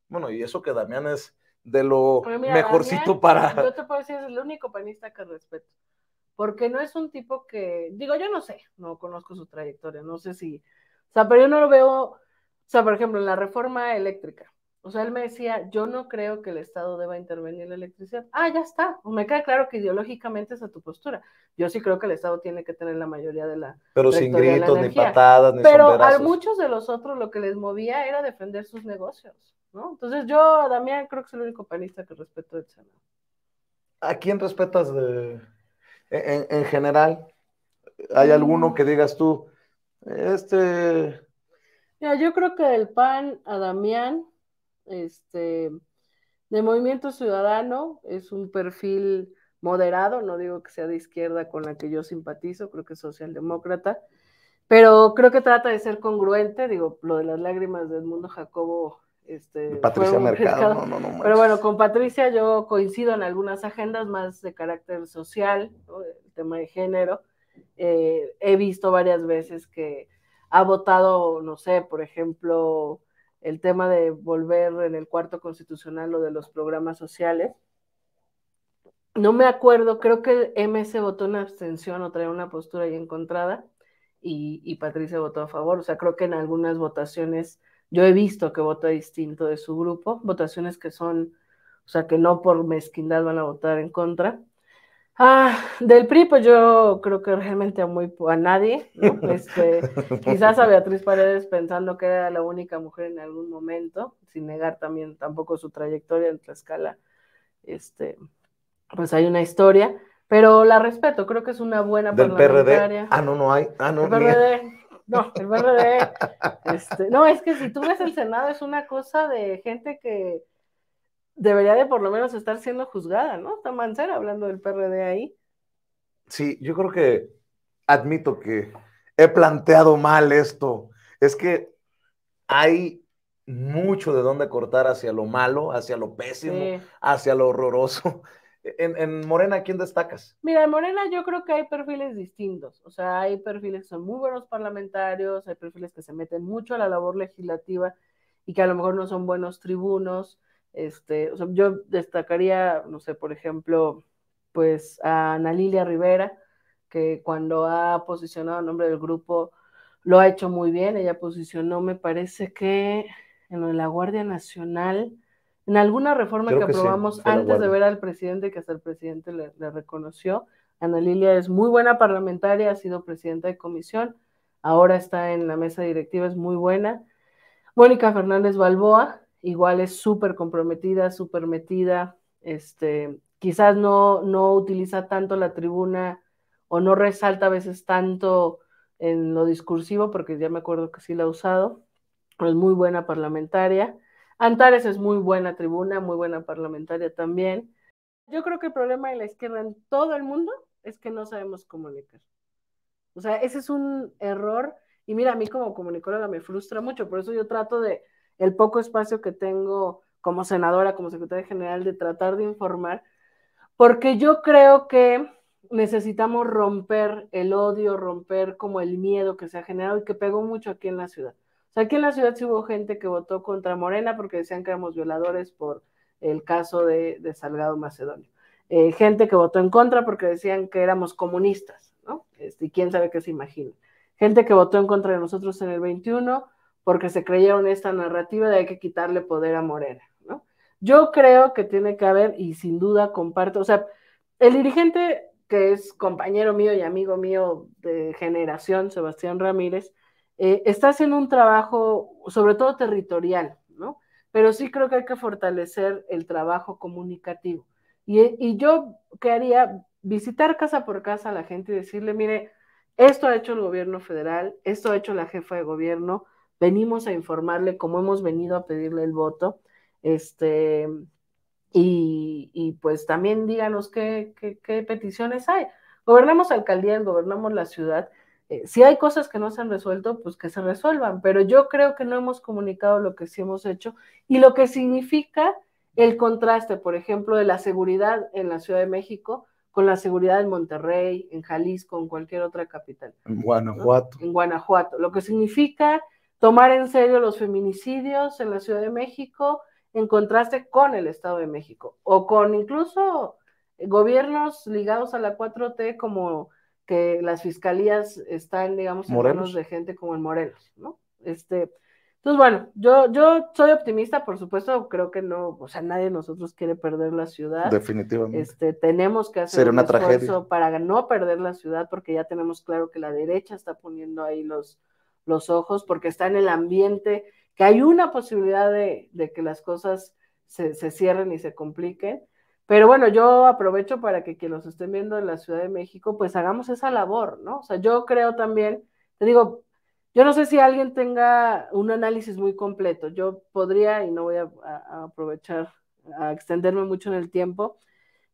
Bueno, y eso que Damián es de lo mejorcito para... Yo te puedo decir, es el único panista que respeto, porque no es un tipo que... Digo, yo no sé, no conozco su trayectoria, no sé si... O sea, pero yo no lo veo... O sea, por ejemplo, en la reforma eléctrica, o sea, él me decía, yo no creo que el Estado deba intervenir en la electricidad. Ah, ya está. Me queda claro que ideológicamente esa es tu postura. Yo sí creo que el Estado tiene que tener la mayoría de la... Pero sin gritos, ni patadas, ni sombrerazos. Pero a muchos de los otros lo que les movía era defender sus negocios, ¿no? Entonces yo, Damián, creo que es el único panista que respeto del Senado. ¿A quién respetas en general? ¿Hay alguno que digas tú? Mira, yo creo que del PAN a Damián, de Movimiento Ciudadano, es un perfil moderado, no digo que sea de izquierda con la que yo simpatizo, creo que es socialdemócrata, pero creo que trata de ser congruente, digo, lo de las lágrimas de Edmundo Jacobo, Patricia Mercado, no, pero bueno, con Patricia yo coincido en algunas agendas más de carácter social, ¿no? El tema de género. He visto varias veces que ha votado, no sé, por ejemplo, el tema de volver en el cuarto constitucional o de los programas sociales. No me acuerdo, creo que el MC votó una abstención o traía una postura ahí encontrada y Patricia votó a favor. O sea, creo que en algunas votaciones yo he visto que vota distinto de su grupo, votaciones que son, o sea, que no por mezquindad van a votar en contra. Del PRI, pues yo creo que realmente a nadie, ¿no? Quizás a Beatriz Paredes pensando que era la única mujer en algún momento, sin negar también tampoco su trayectoria en Tlaxcala, pues hay una historia, pero la respeto, creo que es una buena parlamentaria. ¿Del PRD? El PRD, no, el PRD, no, es que si tú ves el Senado es una cosa de gente que debería de por lo menos estar siendo juzgada, ¿no? Está Mancera hablando del PRD ahí. Sí, yo creo que admito que he planteado mal esto. Es que hay mucho de dónde cortar hacia lo malo, hacia lo pésimo, hacia lo horroroso. En Morena, ¿quién destacas? Mira, en Morena yo creo que hay perfiles distintos. O sea, hay perfiles que son muy buenos parlamentarios, hay perfiles que se meten mucho a la labor legislativa y que a lo mejor no son buenos tribunos. O sea, yo destacaría, no sé, por ejemplo, pues a Ana Lilia Rivera, que cuando ha posicionado el nombre del grupo lo ha hecho muy bien. Ella posicionó, me parece que en la Guardia Nacional, en alguna reforma que aprobamos antes de ver al presidente, que hasta el presidente le reconoció. Ana Lilia es muy buena parlamentaria, ha sido presidenta de comisión, ahora está en la mesa directiva, es muy buena. Mónica Fernández Balboa, igual es súper comprometida, súper metida, quizás no utiliza tanto la tribuna o no resalta a veces tanto en lo discursivo, porque ya me acuerdo que sí la ha usado, pero es muy buena parlamentaria. Antares es muy buena tribuna, muy buena parlamentaria también. Yo creo que el problema de la izquierda en todo el mundo es que no sabemos comunicar. O sea, ese es un error, y mira, a mí como comunicóloga me frustra mucho, por eso yo trato de el poco espacio que tengo como senadora, como secretaria general, de tratar de informar, porque yo creo que necesitamos romper el odio, romper como el miedo que se ha generado y que pegó mucho aquí en la ciudad. O sea, aquí en la ciudad sí hubo gente que votó contra Morena porque decían que éramos violadores por el caso de Salgado Macedonio. Gente que votó en contra porque decían que éramos comunistas, ¿no? Y quién sabe qué se imagina. Gente que votó en contra de nosotros en el 21, porque se creyeron esta narrativa de hay que quitarle poder a Morena, ¿no? Yo creo que tiene que haber, y sin duda comparto, o sea, El dirigente, que es compañero mío y amigo mío de generación, Sebastián Ramírez, está haciendo un trabajo, sobre todo territorial, ¿no? Pero sí creo que hay que fortalecer el trabajo comunicativo. Y yo, ¿qué haría? Visitar casa por casa a la gente y decirle, mire, esto ha hecho el gobierno federal, esto ha hecho la jefa de gobierno, venimos a informarle como hemos venido a pedirle el voto, y pues también díganos qué peticiones hay. Gobernamos alcaldías, gobernamos la ciudad, si hay cosas que no se han resuelto, pues que se resuelvan, pero yo creo que no hemos comunicado lo que sí hemos hecho y lo que significa el contraste, por ejemplo, de la seguridad en la Ciudad de México con la seguridad en Monterrey, en Jalisco, en cualquier otra capital. En Guanajuato. ¿No? En Guanajuato. Lo que significa tomar en serio los feminicidios en la Ciudad de México en contraste con el Estado de México, o con incluso gobiernos ligados a la 4T, como que las fiscalías están, digamos, en manos de gente como en Morelos, ¿no? Entonces, bueno, yo soy optimista, por supuesto, creo que no, o sea, nadie de nosotros quiere perder la ciudad. Definitivamente. Tenemos que hacer un esfuerzo para no perder la ciudad, porque ya tenemos claro que la derecha está poniendo ahí los ojos, porque está en el ambiente, que hay una posibilidad de que las cosas se cierren y se compliquen. Pero bueno, yo aprovecho para que quienes nos estén viendo en la Ciudad de México, pues hagamos esa labor, ¿no? O sea, yo creo también, te digo, yo no sé si alguien tenga un análisis muy completo. Yo podría, y no voy a aprovechar, a extenderme mucho en el tiempo,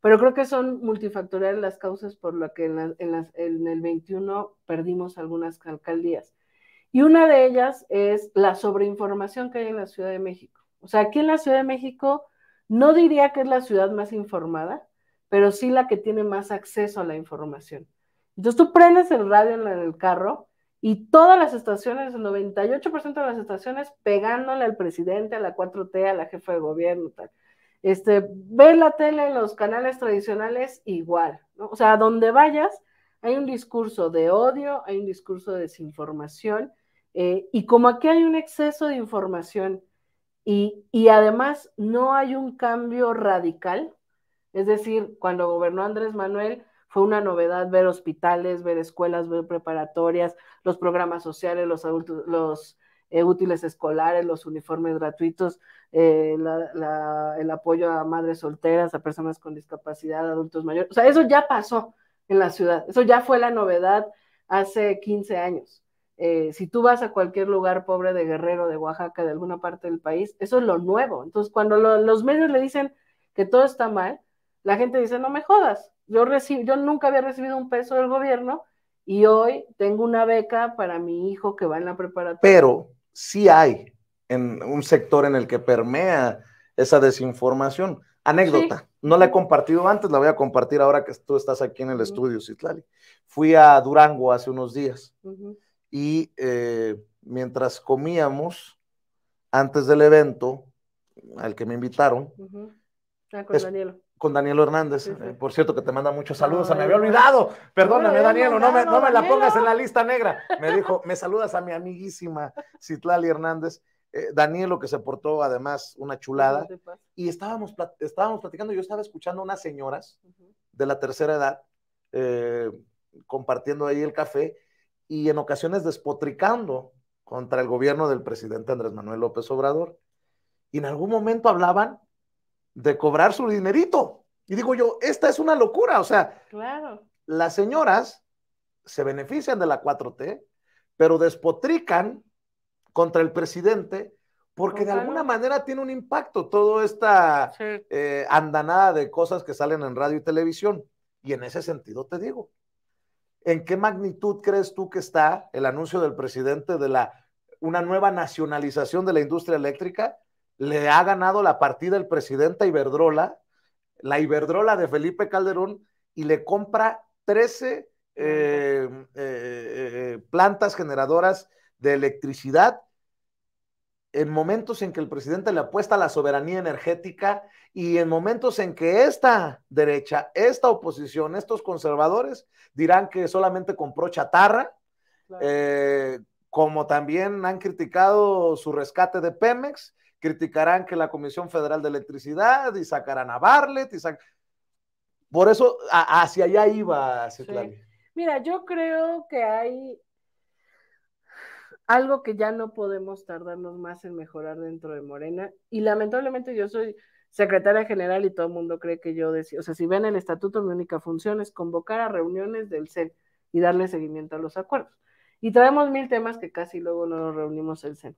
pero creo que son multifactoriales las causas por las que en el 21 perdimos algunas alcaldías. Y una de ellas es la sobreinformación que hay en la Ciudad de México. O sea, aquí en la Ciudad de México no diría que es la ciudad más informada, pero sí la que tiene más acceso a la información. Entonces tú prendes el radio en el carro y todas las estaciones, el 98% de las estaciones, pegándole al presidente, a la 4T, a la jefa de gobierno, tal. Ves la tele en los canales tradicionales igual, ¿no? O sea, a donde vayas hay un discurso de odio, hay un discurso de desinformación, y como aquí hay un exceso de información y además no hay un cambio radical, es decir, cuando gobernó Andrés Manuel, fue una novedad ver hospitales, ver escuelas, ver preparatorias, los programas sociales, los adultos, los útiles escolares, los uniformes gratuitos, el apoyo a madres solteras, a personas con discapacidad, adultos mayores. O sea, eso ya pasó en la ciudad, eso ya fue la novedad hace 15 años. Si tú vas a cualquier lugar pobre de Guerrero, de Oaxaca, de alguna parte del país, eso es lo nuevo. Entonces, cuando los medios le dicen que todo está mal, la gente dice, no me jodas. Yo nunca había recibido un peso del gobierno y hoy tengo una beca para mi hijo que va en la preparatoria. Pero sí hay un sector en el que permea esa desinformación. Anécdota, sí. No la he compartido antes, la voy a compartir ahora que tú estás aquí en el estudio, Citlalli. Fui a Durango hace unos días y mientras comíamos, antes del evento al que me invitaron, con Danielo. Con Danielo Hernández, sí, sí. Por cierto que te manda muchos saludos, se me había olvidado, perdóname Danielo, no me la pongas en la lista negra, me dijo, me saludas a mi amiguísima Citlalli Hernández, Danielo, que se portó además una chulada, y estábamos platicando, yo estaba escuchando a unas señoras de la tercera edad, compartiendo ahí el café, y en ocasiones despotricando contra el gobierno del presidente Andrés Manuel López Obrador, y en algún momento hablaban de cobrar su dinerito. Y digo yo, esta es una locura, o sea, claro. Las señoras se benefician de la 4T, pero despotrican contra el presidente porque de alguna manera tiene un impacto toda esta andanada de cosas que salen en radio y televisión. Y en ese sentido te digo, ¿en qué magnitud crees tú que está el anuncio del presidente de una nueva nacionalización de la industria eléctrica? Le ha ganado la partida el presidente Iberdrola, la Iberdrola de Felipe Calderón, y le compra 13 plantas generadoras de electricidad en momentos en que el presidente le apuesta a la soberanía energética y en momentos en que esta derecha, esta oposición, estos conservadores dirán que solamente compró chatarra, claro. Como también han criticado su rescate de Pemex, criticarán que la Comisión Federal de Electricidad y sacarán a Bartlett. Por eso hacia allá iba Citlalli. Sí. Mira, yo creo que hay algo que ya no podemos tardarnos más en mejorar dentro de Morena, y lamentablemente yo soy secretaria general y todo el mundo cree que yo decía, o sea, si ven el estatuto, mi única función es convocar a reuniones del CEN y darle seguimiento a los acuerdos. Y traemos 1000 temas que casi luego no nos reunimos el CEN.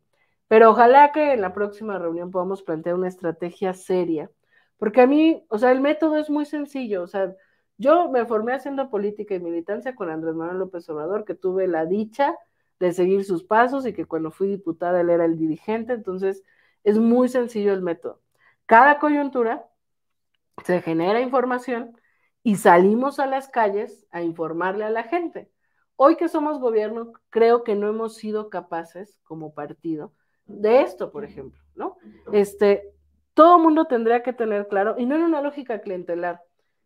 Pero ojalá que en la próxima reunión podamos plantear una estrategia seria, porque a mí, o sea, el método es muy sencillo, o sea, yo me formé haciendo política y militancia con Andrés Manuel López Obrador, que tuve la dicha de seguir sus pasos y que cuando fui diputada él era el dirigente, entonces es muy sencillo el método. Cada coyuntura se genera información y salimos a las calles a informarle a la gente. Hoy que somos gobierno, creo que no hemos sido capaces como partido de esto, por ejemplo, ¿no? Todo mundo tendría que tener claro, y no en una lógica clientelar,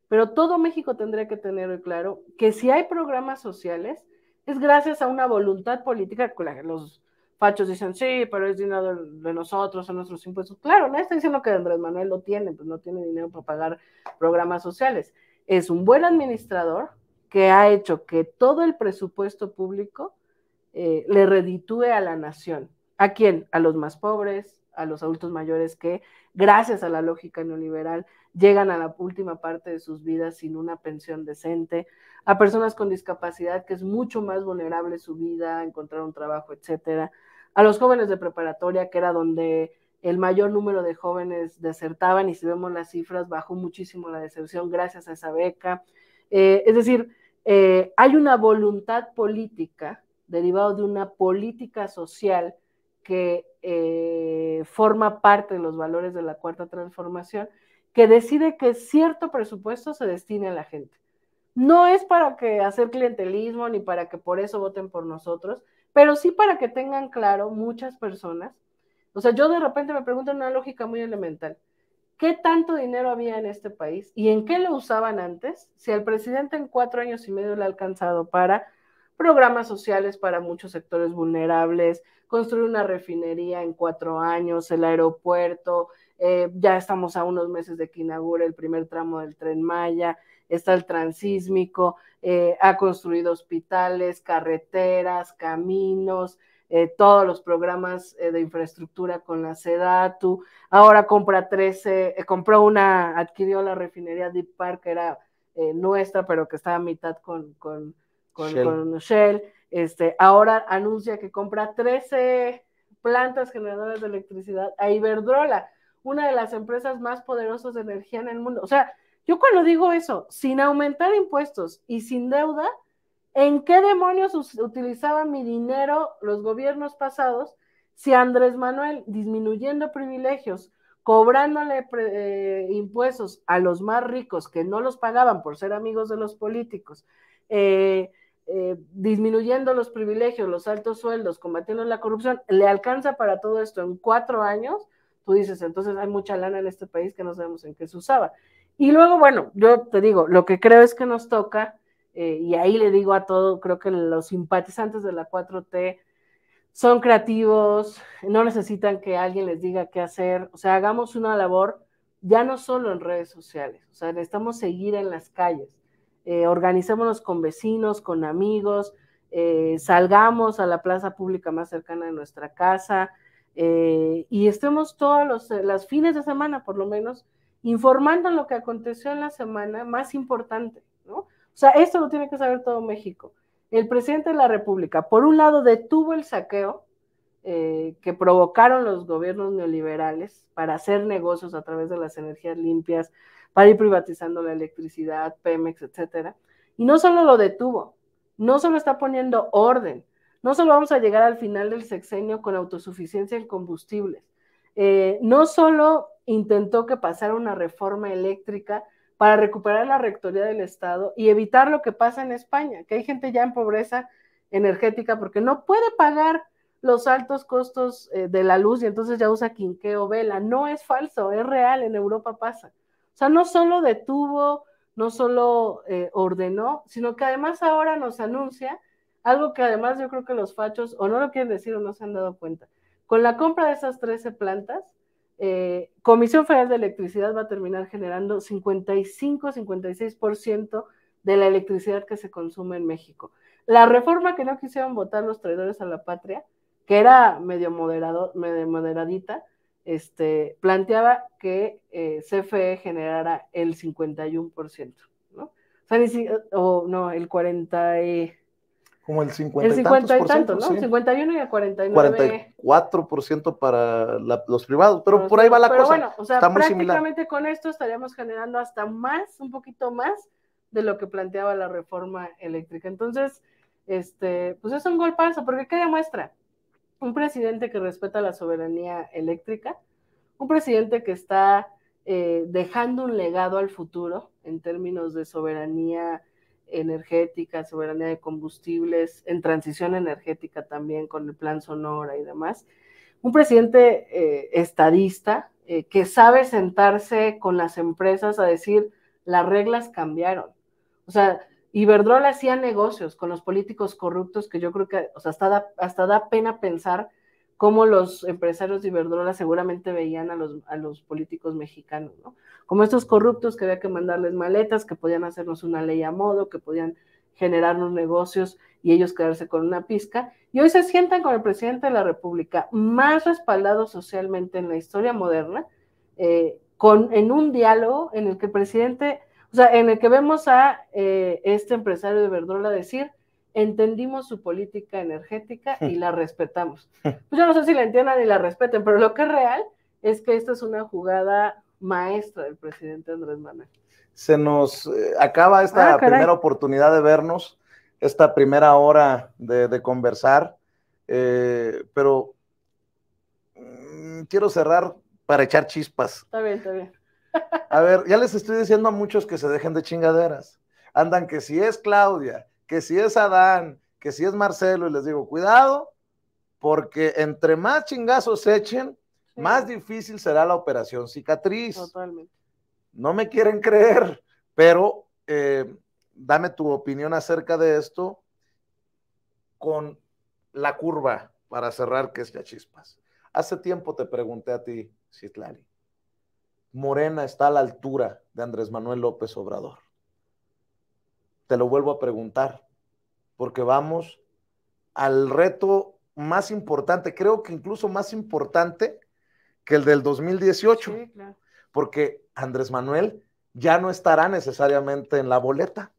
pero todo México tendría que tener claro que si hay programas sociales es gracias a una voluntad política. Los fachos dicen, sí, pero es dinero de nosotros, son nuestros impuestos. Claro, nadie está diciendo que Andrés Manuel lo tiene, pues no tiene dinero para pagar programas sociales. Es un buen administrador que ha hecho que todo el presupuesto público le reditúe a la nación. ¿A quién? A los más pobres, a los adultos mayores que, gracias a la lógica neoliberal, llegan a la última parte de sus vidas sin una pensión decente, a personas con discapacidad, que es mucho más vulnerable su vida, encontrar un trabajo, etcétera, a los jóvenes de preparatoria, que era donde el mayor número de jóvenes desertaban, y si vemos las cifras, bajó muchísimo la deserción gracias a esa beca. Es decir, hay una voluntad política derivada de una política social que forma parte de los valores de la Cuarta Transformación, que decide que cierto presupuesto se destine a la gente. No es para que hacer clientelismo ni para que por eso voten por nosotros, pero sí para que tengan claro muchas personas. O sea, yo de repente me pregunto una lógica muy elemental. ¿Qué tanto dinero había en este país y en qué lo usaban antes? Si al presidente en 4 años y medio le ha alcanzado para programas sociales para muchos sectores vulnerables, construir una refinería en 4 años, el aeropuerto, ya estamos a unos meses de que inaugure el primer tramo del Tren Maya, está el Transísmico, ha construido hospitales, carreteras, caminos, todos los programas de infraestructura con la Sedatu, ahora compra 13, adquirió la refinería Deep Park, que era nuestra, pero que estaba a mitad con Shell. Ahora anuncia que compra 13 plantas generadoras de electricidad a Iberdrola, una de las empresas más poderosas de energía en el mundo. O sea, yo cuando digo eso, sin aumentar impuestos y sin deuda, ¿en qué demonios utilizaban mi dinero los gobiernos pasados si Andrés Manuel, disminuyendo privilegios, cobrándole impuestos a los más ricos que no los pagaban por ser amigos de los políticos, disminuyendo los privilegios, los altos sueldos, combatiendo la corrupción, le alcanza para todo esto en 4 años? Tú dices, entonces hay mucha lana en este país que no sabemos en qué se usaba. Y luego, bueno, yo te digo, lo que creo es que nos toca, y ahí le digo a todo, creo que los simpatizantes de la 4T son creativos, no necesitan que alguien les diga qué hacer, o sea, hagamos una labor ya no solo en redes sociales, o sea, necesitamos seguir en las calles. Organicémonos con vecinos, con amigos, salgamos a la plaza pública más cercana de nuestra casa y estemos todos los fines de semana, por lo menos, informando lo que aconteció en la semana más importante, ¿no? O sea, esto lo tiene que saber todo México. El presidente de la República, por un lado, detuvo el saqueo que provocaron los gobiernos neoliberales para hacer negocios a través de las energías limpias, para ir privatizando la electricidad, Pemex, etcétera. Y no solo lo detuvo, no solo está poniendo orden, no solo vamos a llegar al final del sexenio con autosuficiencia en combustibles, no solo intentó que pasara una reforma eléctrica para recuperar la rectoría del Estado y evitar lo que pasa en España, que hay gente ya en pobreza energética porque no puede pagar los altos costos de la luz y entonces ya usa quinqué o vela. No es falso, es real, en Europa pasa. O sea, no solo detuvo, no solo ordenó, sino que además ahora nos anuncia algo que además yo creo que los fachos o no lo quieren decir o no se han dado cuenta. Con la compra de esas 13 plantas, Comisión Federal de Electricidad va a terminar generando 55-56% de la electricidad que se consume en México. La reforma que no quisieron votar los traidores a la patria, que era medio moderadita, planteaba que CFE generara el 51%, ¿no? O sea, como el 50 y tanto, ¿no? Sí. 51 y el 49. 44% para los privados, pero por ahí va la cosa. Bueno, o sea, está prácticamente muy similar. Con esto estaríamos generando hasta más, un poquito más de lo que planteaba la reforma eléctrica. Entonces, pues es un golpazo, porque ¿qué demuestra? Un presidente que respeta la soberanía eléctrica, un presidente que está dejando un legado al futuro en términos de soberanía energética, soberanía de combustibles, en transición energética también con el Plan Sonora y demás. Un presidente estadista que sabe sentarse con las empresas a decir, las reglas cambiaron. O sea, Iberdrola hacía negocios con los políticos corruptos que yo creo que, o sea, hasta da pena pensar cómo los empresarios de Iberdrola seguramente veían a los políticos mexicanos, ¿no? Como estos corruptos que había que mandarles maletas, que podían hacernos una ley a modo, que podían generarnos negocios y ellos quedarse con una pizca. Y hoy se sientan con el presidente de la República, más respaldado socialmente en la historia moderna, en un diálogo en el que el presidente, o sea, en el que vemos a este empresario de Iberdrola decir, entendimos su política energética y la respetamos. Pues yo no sé si la entiendan y la respeten, pero lo que es real es que esta es una jugada maestra del presidente Andrés Manuel. Se nos acaba esta primera oportunidad de vernos, esta primera hora de conversar, pero quiero cerrar para echar chispas. Está bien, está bien. A ver, ya les estoy diciendo a muchos que se dejen de chingaderas. Andan que si es Claudia, que si es Adán, que si es Marcelo, y les digo, cuidado, porque entre más chingazos echen, sí, más difícil será la operación cicatriz. Totalmente. No me quieren creer, pero dame tu opinión acerca de esto con la curva para cerrar, que es ya chispas. Hace tiempo te pregunté a ti, Citlalli, ¿Morena está a la altura de Andrés Manuel López Obrador? Te lo vuelvo a preguntar, porque vamos al reto más importante, creo que incluso más importante que el del 2018, sí, claro, porque Andrés Manuel ya no estará necesariamente en la boleta.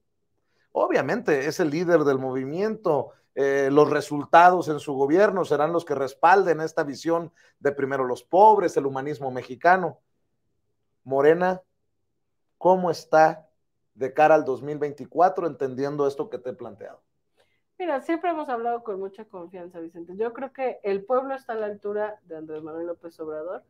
Obviamente es el líder del movimiento, los resultados en su gobierno serán los que respalden esta visión de primero los pobres, el humanismo mexicano. Morena, ¿cómo está de cara al 2024, entendiendo esto que te he planteado? Mira, siempre hemos hablado con mucha confianza, Vicente. Yo creo que el pueblo está a la altura de Andrés Manuel López Obrador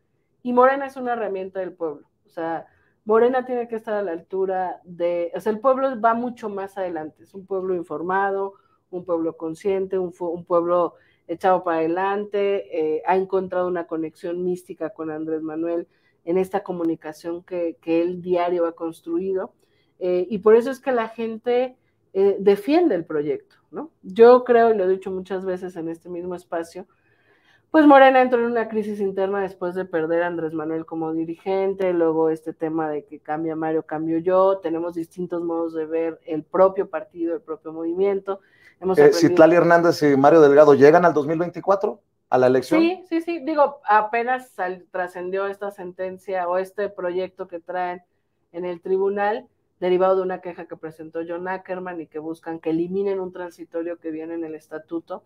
y Morena es una herramienta del pueblo. O sea, Morena tiene que estar a la altura de... O sea, el pueblo va mucho más adelante. Es un pueblo informado, un pueblo consciente, un pueblo echado para adelante. Ha encontrado una conexión mística con Andrés Manuel en esta comunicación que él diario ha construido. Y por eso es que la gente defiende el proyecto, ¿no? Yo creo, y lo he dicho muchas veces en este mismo espacio, pues Morena entró en una crisis interna después de perder a Andrés Manuel como dirigente, luego este tema de que cambia Mario, cambio yo, tenemos distintos modos de ver el propio partido, el propio movimiento. Citlalli Hernández y Mario Delgado llegan al 2024, a la elección. Sí, sí, sí, digo, apenas trascendió esta sentencia o este proyecto que traen en el tribunal, derivado de una queja que presentó John Ackerman y que buscan que eliminen un transitorio que viene en el estatuto,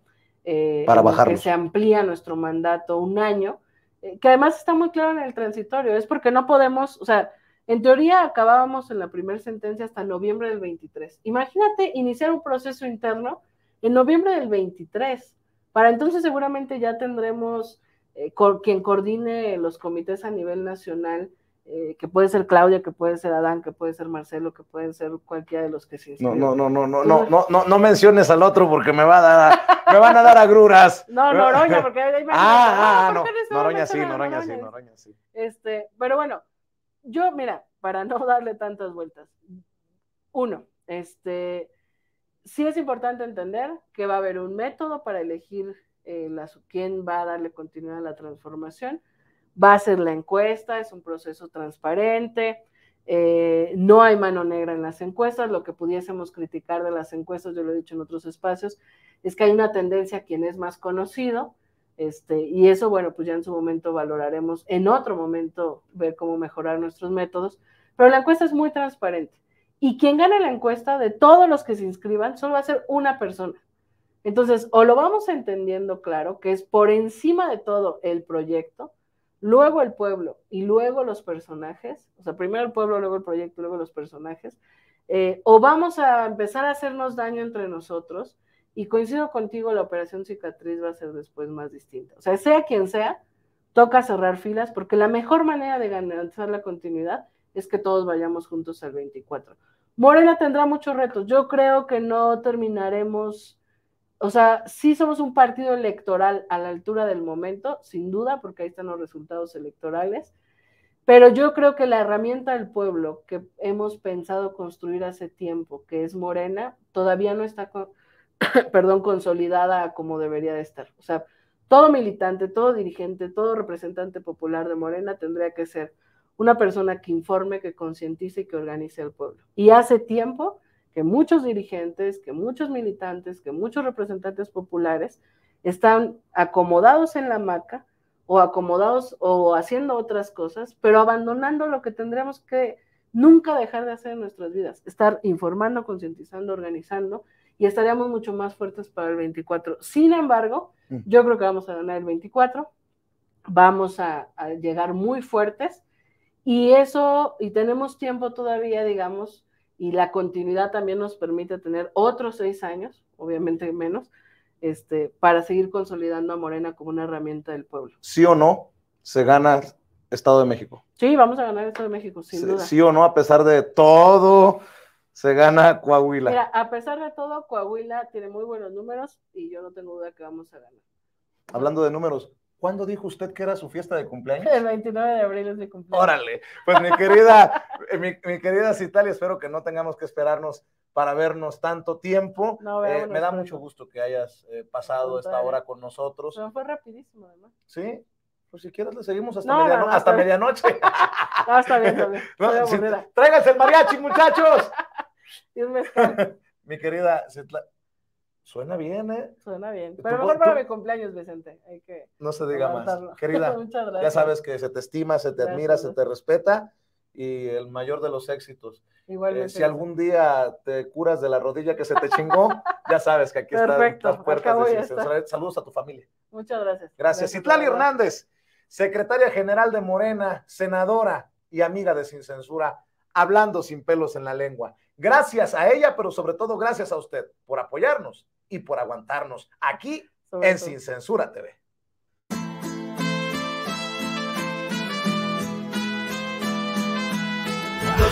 para bajarlos, que se amplía nuestro mandato un año, que además está muy claro en el transitorio, es porque no podemos, o sea, en teoría acabábamos en la primera sentencia hasta noviembre del 23. Imagínate iniciar un proceso interno en noviembre del 23, para entonces seguramente ya tendremos quien coordine los comités a nivel nacional, que puede ser Claudia, que puede ser Adán, que puede ser Marcelo, que pueden ser cualquiera de los que se inscriban. No menciones al otro porque me va a dar, me van a dar agruras. No, Noroña, porque ahí me... Noroña sí. Pero bueno, yo, mira, para no darle tantas vueltas, uno, sí es importante entender que va a haber un método para elegir quién va a darle continuidad a la transformación. va a hacer la encuesta, es un proceso transparente, no hay mano negra en las encuestas. Lo que pudiésemos criticar de las encuestas, yo lo he dicho en otros espacios, es que hay una tendencia a quien es más conocido, y eso, bueno, pues ya en su momento valoraremos, en otro momento, ver cómo mejorar nuestros métodos, pero la encuesta es muy transparente. Y quien gane la encuesta, de todos los que se inscriban, solo va a ser una persona. Entonces, o lo vamos entendiendo claro, que es por encima de todo el proyecto, luego el pueblo y luego los personajes, o sea, primero el pueblo, luego el proyecto, luego los personajes, o vamos a empezar a hacernos daño entre nosotros. Y coincido contigo, la operación cicatriz va a ser después más distinta. O sea quien sea, toca cerrar filas, porque la mejor manera de garantizar la continuidad es que todos vayamos juntos al 24. Morena tendrá muchos retos. Yo creo que no terminaremos, o sea, sí somos un partido electoral a la altura del momento, sin duda, porque ahí están los resultados electorales, pero yo creo que la herramienta del pueblo que hemos pensado construir hace tiempo, que es Morena, todavía no está consolidada como debería de estar. O sea, todo militante, todo dirigente, todo representante popular de Morena tendría que ser una persona que informe, que concientice y que organice al pueblo. Y hace tiempo que muchos dirigentes, que muchos militantes, que muchos representantes populares están acomodados en la hamaca o acomodados o haciendo otras cosas, pero abandonando lo que tendríamos que nunca dejar de hacer en nuestras vidas, estar informando, concientizando, organizando, y estaríamos mucho más fuertes para el 24. Sin embargo, yo creo que vamos a ganar el 24, vamos a llegar muy fuertes, y eso, y tenemos tiempo todavía, digamos, y la continuidad también nos permite tener otros 6 años, obviamente menos, para seguir consolidando a Morena como una herramienta del pueblo. ¿Sí o no se gana Estado de México? Sí, vamos a ganar Estado de México, sin duda. ¿Sí o no, a pesar de todo, se gana Coahuila? Mira, a pesar de todo, Coahuila tiene muy buenos números y yo no tengo duda que vamos a ganar. Hablando de números, ¿cuándo dijo usted que era su fiesta de cumpleaños? El 29 de abril es mi cumpleaños. Órale, pues mi querida, mi querida Citlalli, espero que no tengamos que esperarnos para vernos tanto tiempo. No, me da mucho gusto que hayas pasado esta hora con nosotros. Pero fue rapidísimo, además. Sí. Pues si quieres le seguimos hasta medianoche. No, está bien, también. No, si, tráiganse el mariachi, muchachos. Mi querida Citlalli, suena bien, ¿eh? Suena bien. Pero mejor para mi cumpleaños, Vicente. Hay que no se diga levantarlo. Más. Querida, ya sabes que se te estima, se te admira, se te respeta y el mayor de los éxitos. Igualmente. Si algún día te curas de la rodilla que se te chingó, ya sabes que aquí están las puertas de Citlalli. Saludos a tu familia. Muchas gracias. Gracias. Citlalli Hernández, secretaria general de Morena, senadora y amiga de Sin Censura, hablando sin pelos en la lengua. Gracias a ella, pero sobre todo gracias a usted por apoyarnos y por aguantarnos aquí en Sin Censura TV.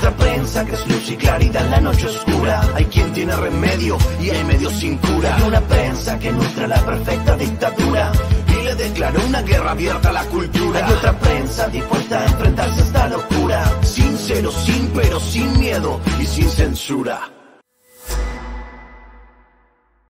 La prensa que es luz y claridad en la noche oscura. Hay quien tiene remedio y hay medio sin cura. Hay una prensa que nutre la perfecta dictadura y le declaró una guerra abierta a la cultura. Hay otra prensa dispuesta a enfrentarse a esta locura, sincero, sin pero, sin miedo y sin censura.